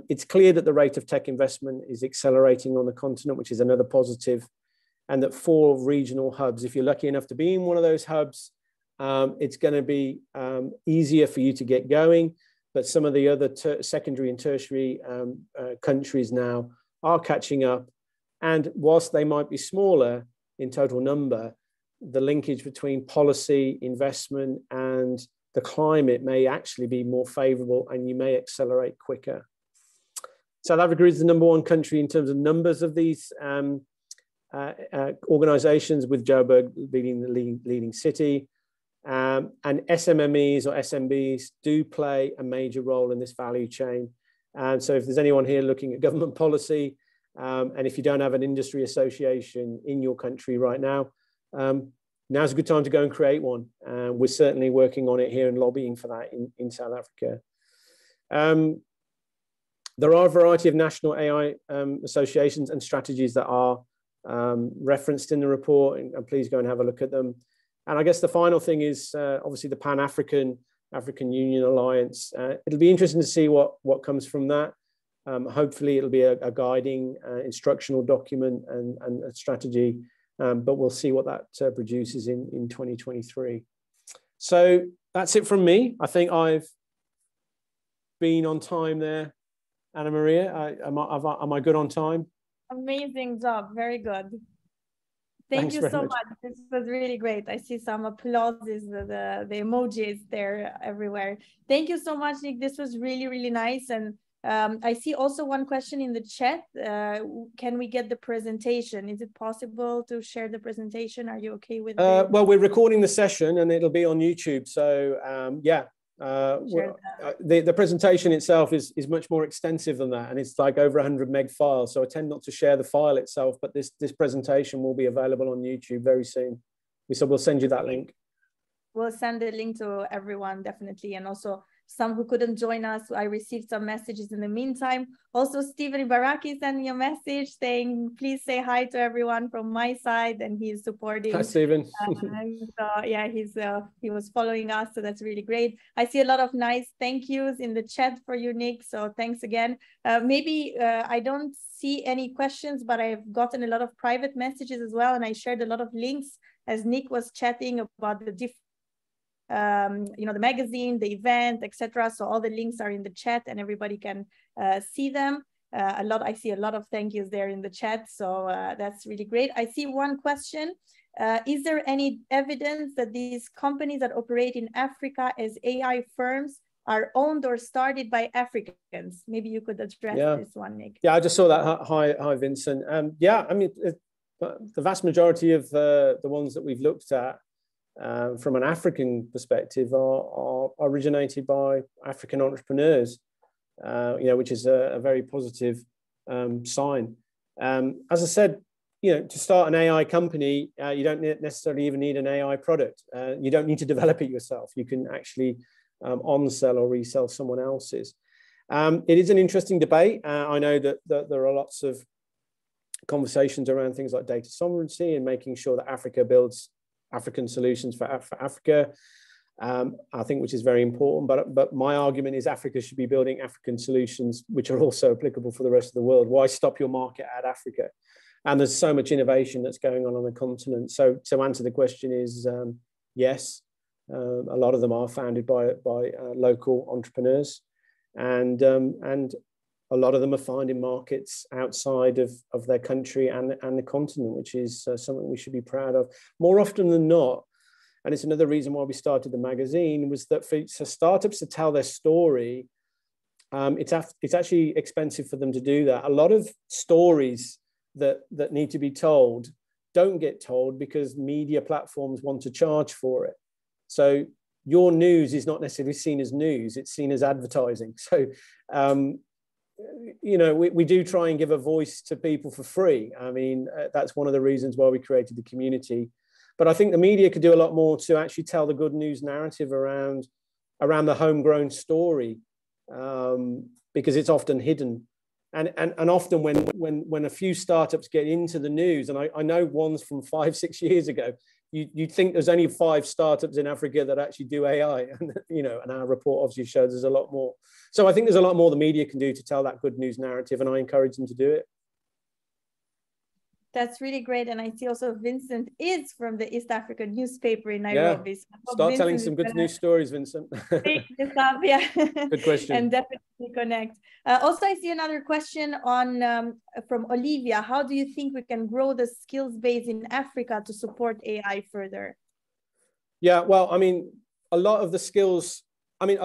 It's clear that the rate of tech investment is accelerating on the continent, which is another positive, and that four regional hubs, if you're lucky enough to be in one of those hubs, it's going to be easier for you to get going. But some of the other secondary and tertiary countries now are catching up. And whilst they might be smaller in total number, the linkage between policy, investment, and the climate may actually be more favorable, and you may accelerate quicker. South Africa is the #1 country in terms of numbers of these organizations, with Joburg being the leading city. And SMMEs or SMBs do play a major role in this value chain. And so if there's anyone here looking at government policy, and if you don't have an industry association in your country right now, now's a good time to go and create one. We're certainly working on it here and lobbying for that in South Africa. There are a variety of national AI associations and strategies that are referenced in the report, and please go and have a look at them. And I guess the final thing is obviously the Pan-African Union Alliance. It'll be interesting to see what comes from that. Hopefully it'll be a guiding instructional document and a strategy, but we'll see what that produces in 2023. So that's it from me. I think I've been on time there. Anna Maria, am I good on time? Amazing job, very good. Thank you so much. This was really great. I see some applauses, the emojis there everywhere. Thank you so much, Nick. This was really, really nice. And I see also one question in the chat. Can we get the presentation? Is it possible to share the presentation? Are you okay with that? Well, we're recording the session and it'll be on YouTube. So yeah, the presentation itself is much more extensive than that. And it's like over 100 meg files. So I tend not to share the file itself, but this presentation will be available on YouTube very soon. So we'll send you that link. We'll send the link to everyone, definitely. And also some who couldn't join us, I received some messages in the meantime. Also, Stephen Ibaraki sent me a message saying, please say hi to everyone from my side. And he's supporting. Hi, Stephen. Yeah, he was following us. So that's really great. I see a lot of nice thank yous in the chat for you, Nick. So thanks again. Maybe I don't see any questions, but I've gotten a lot of private messages as well. And I shared a lot of links as Nick was chatting about the different you know, the magazine, the event, etc. So all the links are in the chat and everybody can see them. I see a lot of thank yous there in the chat. So that's really great. I see one question. Is there any evidence that these companies that operate in Africa as AI firms are owned or started by Africans? Maybe you could address this one, Nick. Yeah, I just saw that. Hi, Vincent. Yeah, I mean, the vast majority of the ones that we've looked at from an African perspective are originated by African entrepreneurs, you know, which is a very positive sign. As I said, you know, to start an AI company, you don't necessarily even need an AI product. You don't need to develop it yourself. You can actually on-sell or resell someone else's. It is an interesting debate. I know that there are lots of conversations around things like data sovereignty and making sure that Africa builds African solutions for Africa, I think, which is very important. But my argument is Africa should be building African solutions, which are also applicable for the rest of the world. Why stop your market at Africa? And there's so much innovation that's going on the continent. So to answer the question is, yes, a lot of them are founded by local entrepreneurs. And a lot of them are finding markets outside of their country and the continent, which is something we should be proud of. More often than not, and it's another reason why we started the magazine, was that for startups to tell their story, it's actually expensive for them to do that. A lot of stories that need to be told don't get told because media platforms want to charge for it. So your news is not necessarily seen as news, it's seen as advertising. So, you know, we do try and give a voice to people for free. I mean, that's one of the reasons why we created the community. But I think the media could do a lot more to actually tell the good news narrative around the homegrown story because it's often hidden. And often when a few startups get into the news, and I know ones from 5-6 years ago, you'd think there's only 5 startups in Africa that actually do AI, and and our report obviously shows there's a lot more. So I think there's a lot more the media can do to tell that good news narrative, and I encourage them to do it. That's really great, and I see also Vincent is from the East African newspaper in Nairobi. Yeah. So start telling some good news stories, Vincent. Pick this up, yeah. Good question. And definitely connect. Also, I see another question on from Olivia. How do you think we can grow the skills base in Africa to support AI further? Yeah, well, I mean, a lot of the skills. I mean,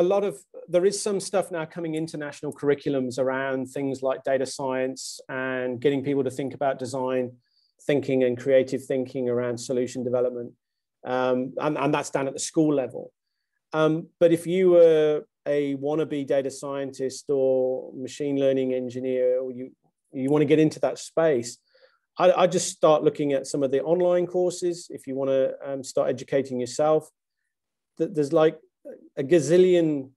there is some stuff now coming into national curriculums around things like data science and getting people to think about design thinking and creative thinking around solution development. And that's done at the school level. But if you were a wannabe data scientist or machine learning engineer, or you want to get into that space, I just start looking at some of the online courses. If you want to start educating yourself, there's like a gazillion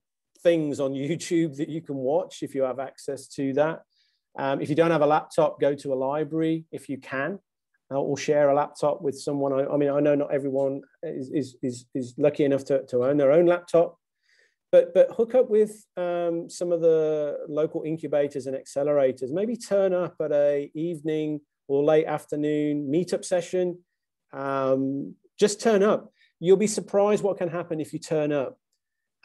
things on YouTube that you can watch if you have access to that. If you don't have a laptop, go to a library if you can, or share a laptop with someone. I mean, I know not everyone is lucky enough to own their own laptop, but hook up with some of the local incubators and accelerators. Maybe turn up at an evening or late afternoon meetup session. Just turn up. You'll be surprised what can happen if you turn up.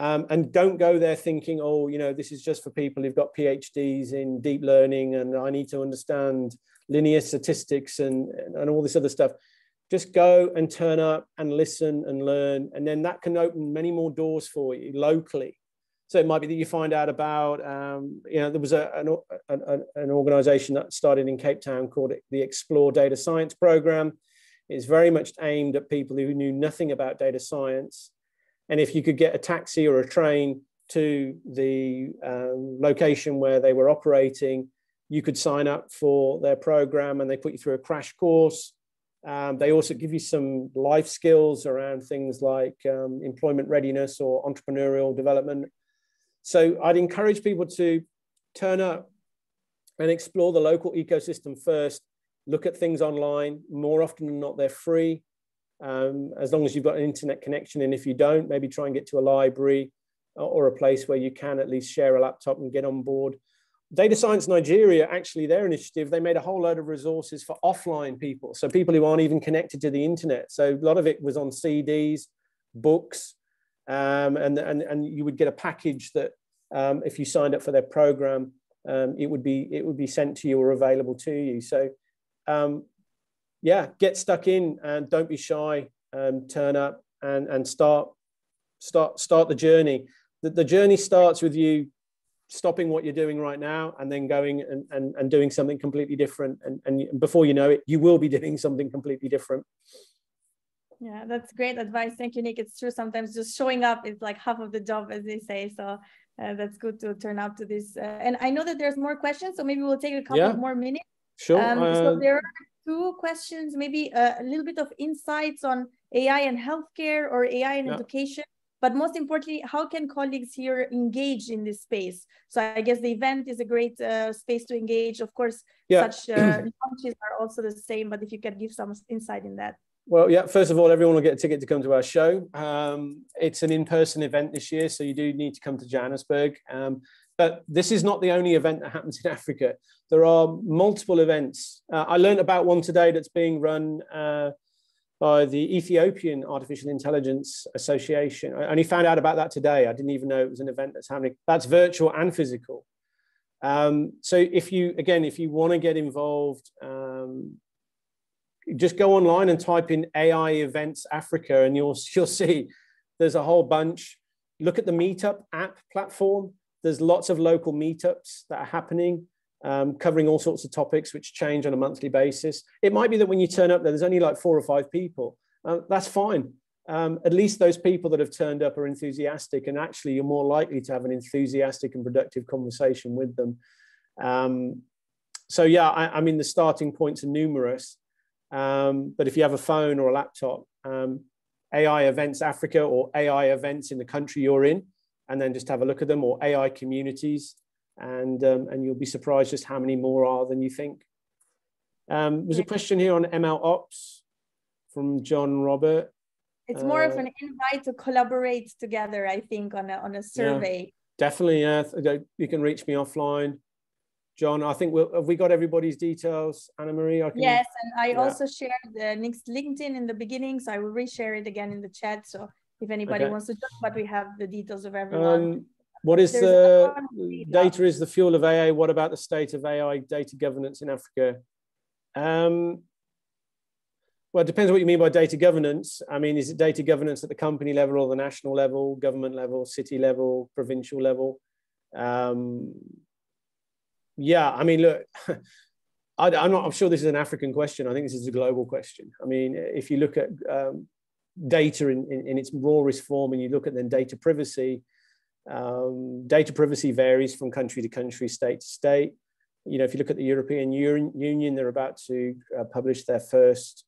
And don't go there thinking, oh, this is just for people who've got PhDs in deep learning and I need to understand linear statistics and all this other stuff. Just go and turn up and listen and learn. And then that can open many more doors for you locally. So it might be that you find out about, there was an organization that started in Cape Town called the Explore Data Science Program. It's very much aimed at people who knew nothing about data science. And if you could get a taxi or a train to the location where they were operating, you could sign up for their program and they put you through a crash course. They also give you some life skills around things like employment readiness or entrepreneurial development. So I'd encourage people to turn up and explore the local ecosystem first. Look at things online. More often than not, they're free, as long as you've got an internet connection. And if you don't, maybe try and get to a library or a place where you can at least share a laptop and get on board. Data Science Nigeria, actually, their initiative, they made a whole load of resources for offline people, so people who aren't even connected to the internet. So a lot of it was on CDs, books, and you would get a package that if you signed up for their program, it would be sent to you or available to you. So yeah, get stuck in and don't be shy. Turn up and start the journey. The journey starts with you stopping what you're doing right now and then going and doing something completely different. And before you know it, you will be doing something completely different. Yeah, that's great advice. Thank you, Nick. It's true. Sometimes just showing up is like half of the job, as they say. So that's good to turn up to this. And I know that there's more questions, so maybe we'll take a couple more minutes. Sure. So there are 2 questions, maybe a little bit of insights on AI and healthcare or AI and education, but most importantly, how can colleagues here engage in this space? So I guess the event is a great space to engage. Of course, such launches are also the same, but if you can give some insight in that. Well, yeah, first of all, everyone will get a ticket to come to our show. It's an in-person event this year, so you do need to come to Johannesburg. But this is not the only event that happens in Africa. There are multiple events. I learned about one today that's being run by the Ethiopian Artificial Intelligence Association. I only found out about that today. I didn't even know it was an event that's happening. That's virtual and physical. So if you want to get involved, just go online and type in AI events Africa, and you'll see there's a whole bunch. Look at the Meetup app platform. There's lots of local meetups that are happening, covering all sorts of topics which change on a monthly basis. It might be that when you turn up there, there's only like 4 or 5 people. That's fine. At least those people that have turned up are enthusiastic, and actually you're more likely to have an enthusiastic and productive conversation with them. So yeah, I mean, the starting points are numerous, but if you have a phone or a laptop, AI Events Africa or AI Events in the country you're in, and then just have a look at them, or AI communities, and you'll be surprised just how many more are than you think. There's a question here on ML Ops from John Robert. It's more of an invite to collaborate together, I think, on a survey. Yeah, definitely, yeah. You can reach me offline. John, I think have we got everybody's details? Anna Marie, I can. Yes, and I also shared Nick's LinkedIn in the beginning, so I will reshare it again in the chat. So if anybody wants to talk, but we have the details of everyone. What is data is the fuel of AI? What about the state of AI data governance in Africa? Well, it depends what you mean by data governance. I mean, is it data governance at the company level or the national level, government level, city level, provincial level? Yeah, I mean, look, I'm sure this is an African question. I think this is a global question. I mean, if you look at data in its rawest form and you look at then data privacy varies from country to country, state to state. You know, if you look at the European Union, they're about to publish their first,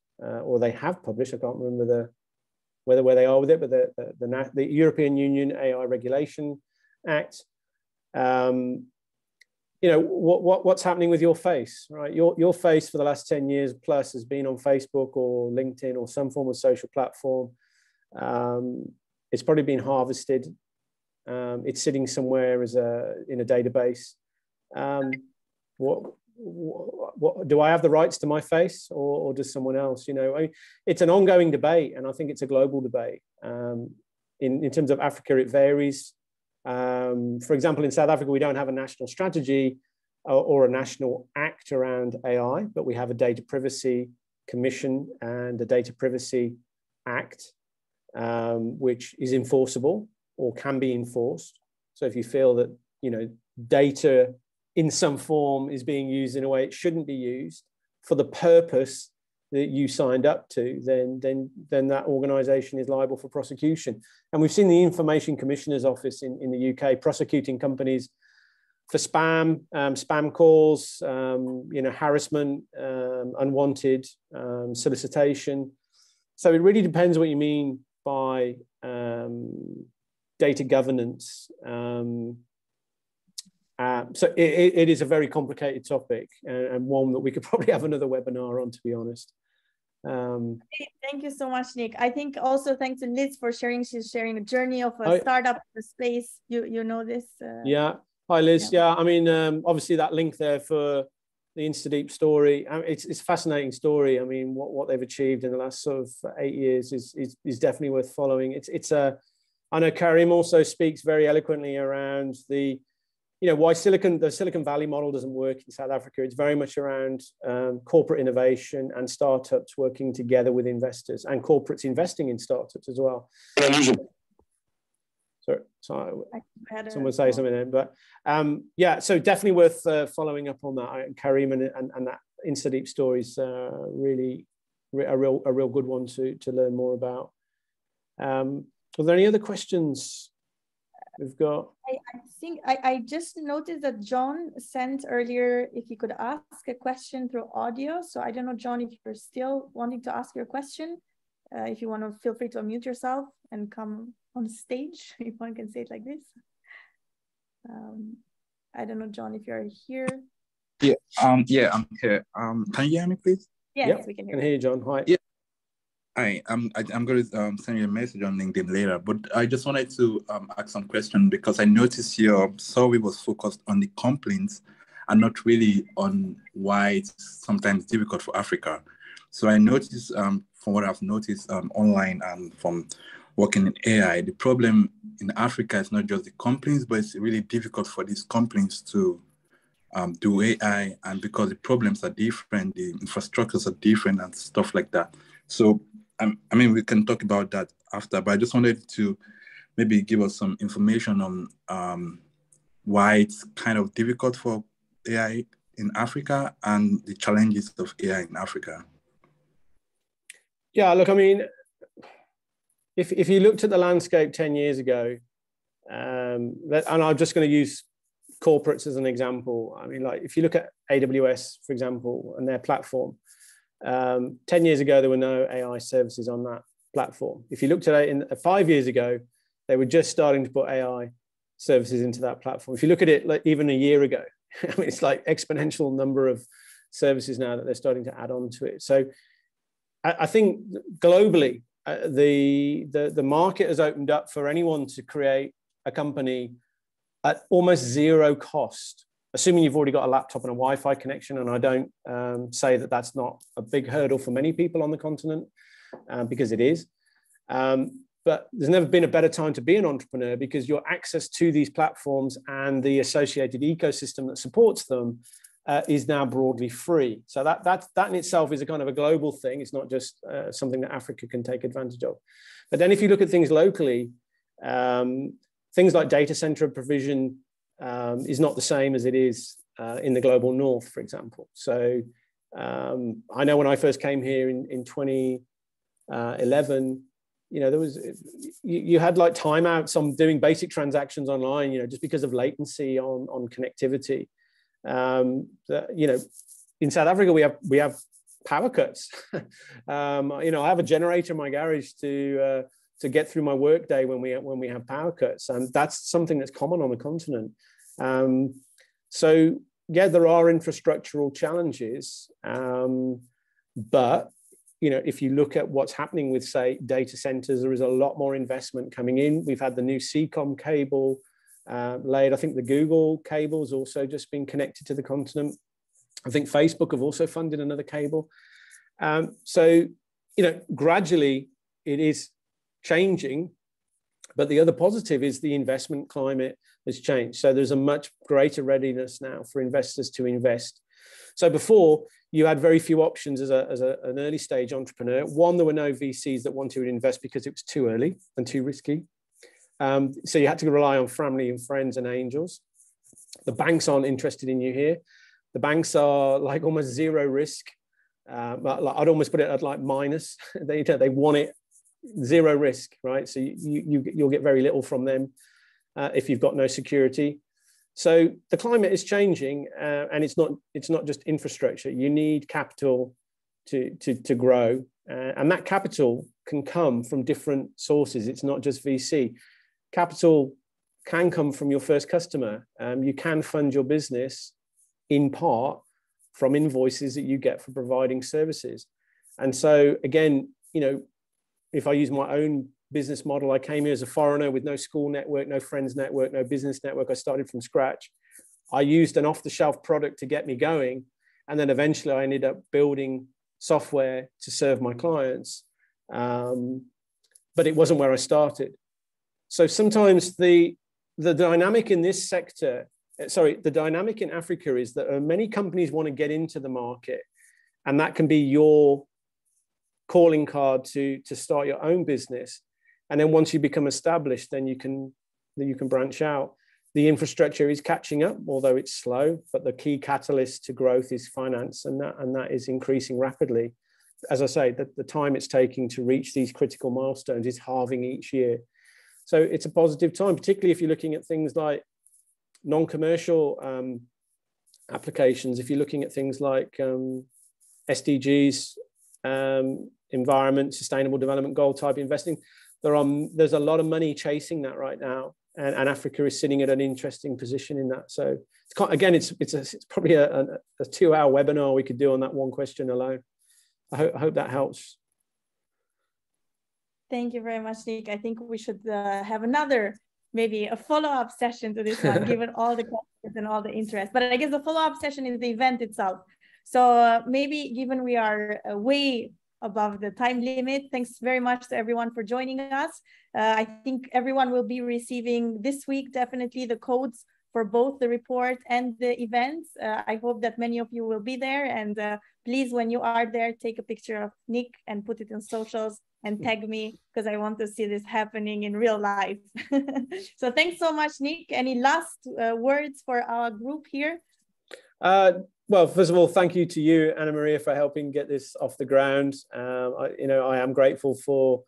or they have published, I can't remember where they are with it, but the European Union AI Regulation Act. You know, what's happening with your face, right? Your face for the last 10 years plus has been on Facebook or LinkedIn or some form of social platform. It's probably been harvested. It's sitting somewhere as in a database. What do I have the rights to my face, or does someone else? You know, I mean, it's an ongoing debate, and I think it's a global debate. In terms of Africa, it varies. For example, in South Africa, we don't have a national strategy or a national act around AI, but we have a data privacy commission and a data privacy act, which is enforceable or can be enforced. So if you feel that, you know, data in some form is being used in a way it shouldn't be used for the purpose that you signed up to, then that organisation is liable for prosecution. And we've seen the Information Commissioner's Office in the UK prosecuting companies for spam, spam calls, you know, harassment, unwanted solicitation. So it really depends what you mean by data governance. So it is a very complicated topic, and one that we could probably have another webinar on, to be honest. Thank you so much, Nick. I think also thanks to Liz for sharing. She's sharing a journey of a startup in the space. You know this. Yeah. Hi, Liz. Yeah. I mean, obviously that link there for the InstaDeep story. I mean, it's a fascinating story. I mean, what they've achieved in the last sort of 8 years is definitely worth following. I know Karim also speaks very eloquently around you know, why the Silicon Valley model doesn't work in South Africa. It's very much around corporate innovation and startups working together with investors, and corporates investing in startups as well. Sorry, someone say something there, but yeah, so definitely worth following up on that. Karim and that InstaDeep story is really a real good one to learn more about. Are there any other questions? We've got. I think I just noticed that John sent earlier if he could ask a question through audio. So I don't know, John, if you're still wanting to ask your question, if you want to, feel free to unmute yourself and come on stage, if one can say it like this. I don't know, John, if you're here. Yeah, I'm here. Can you hear me, please? Yes, yeah, we can hear you. I can hear you, John. Hi. Yeah. Hi, I'm going to send you a message on LinkedIn later, but I just wanted to ask some questions, because I noticed your survey was focused on the complaints and not really on why it's sometimes difficult for Africa. So I noticed, from what I've noticed online and from working in AI, the problem in Africa is not just the complaints, but it's really difficult for these complaints to do AI, and because the problems are different, the infrastructures are different and stuff like that. So I mean, we can talk about that after, but I just wanted to maybe give us some information on why it's kind of difficult for AI in Africa and the challenges of AI in Africa. Yeah, look, I mean, if you looked at the landscape 10 years ago, and I'm just going to use corporates as an example. I mean, like if you look at AWS, for example, and their platform, 10 years ago, there were no AI services on that platform. If you looked at it 5 years ago, they were just starting to put AI services into that platform. If you look at it, like even a year ago, I mean, it's like exponential number of services now that they're starting to add on to it. So I think globally, the market has opened up for anyone to create a company at almost zero cost, assuming you've already got a laptop and a Wi-Fi connection. And I don't say that that's not a big hurdle for many people on the continent, because it is. But there's never been a better time to be an entrepreneur, because your access to these platforms and the associated ecosystem that supports them is now broadly free. So that in itself is a kind of a global thing. It's not just something that Africa can take advantage of. But then if you look at things locally, things like data center provision is not the same as it is in the global north, for example. So I know when I first came here in 2011, you know, there was, you had like timeouts on doing basic transactions online, you know, just because of latency on connectivity. You know, in South Africa, we have power cuts. You know, I have a generator in my garage to get through my work day when we have power cuts. And that's something that's common on the continent. So yeah, there are infrastructural challenges, but you know, if you look at what's happening with, say, data centers, there is a lot more investment coming in. We've had the new CCOM cable laid. I think the Google cable has also just been connected to the continent. I think Facebook have also funded another cable. So, you know, gradually it is changing. But the other positive is the investment climate has changed. So there's a much greater readiness now for investors to invest. So before, you had very few options as an early stage entrepreneur. One, there were no VCs that wanted to invest because it was too early and too risky. So you had to rely on family and friends and angels. The banks aren't interested in you here. The banks are like almost zero risk. I'd almost put it at like minus. They want it zero risk, right? So you'll get very little from them if you've got no security. So the climate is changing, and it's not just infrastructure. You need capital to grow, and that capital can come from different sources. It's not just VC. Capital can come from your first customer. You can fund your business in part from invoices that you get for providing services. And so again, you know, if I use my own business model, I came here as a foreigner with no school network, no friends network, no business network. I started from scratch. I used an off-the-shelf product to get me going. And then eventually I ended up building software to serve my clients. But it wasn't where I started. So sometimes the dynamic in this sector, sorry, the dynamic in Africa is that many companies want to get into the market, and that can be your calling card to start your own business. And then once you become established, then you can branch out. The infrastructure is catching up, although it's slow, but the key catalyst to growth is finance, and that is increasing rapidly. As I say, the time it's taking to reach these critical milestones is halving each year. So it's a positive time, particularly if you're looking at things like non-commercial applications, if you're looking at things like SDGs, environment, sustainable development goal type investing. There's a lot of money chasing that right now, and Africa is sitting at an interesting position in that. So again, it's probably a 2-hour webinar we could do on that one question alone. I hope that helps. Thank you very much, Nick. I think we should have another, maybe a follow-up session to this one, given all the questions and all the interest. But I guess the follow-up session is the event itself. So maybe given we are way above the time limit. Thanks very much to everyone for joining us. I think everyone will be receiving this week, definitely, the codes for both the report and the events. I hope that many of you will be there. And please, when you are there, take a picture of Nick and put it in socials and tag me, because I want to see this happening in real life. So thanks so much, Nick. Any last words for our group here? Well, first of all, thank you to you, Anna Maria, for helping get this off the ground. I am grateful for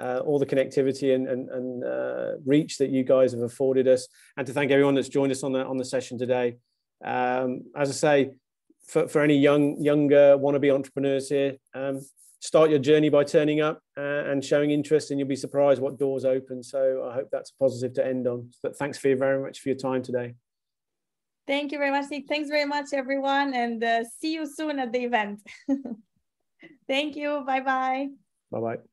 all the connectivity and reach that you guys have afforded us, and to thank everyone that's joined us on the session today. As I say, for any younger wannabe entrepreneurs here, start your journey by turning up and showing interest, and you'll be surprised what doors open. So I hope that's positive to end on. But thanks very much for your time today. Thank you very much, Nick. Thanks very much, everyone. And see you soon at the event. Thank you. Bye-bye. Bye-bye.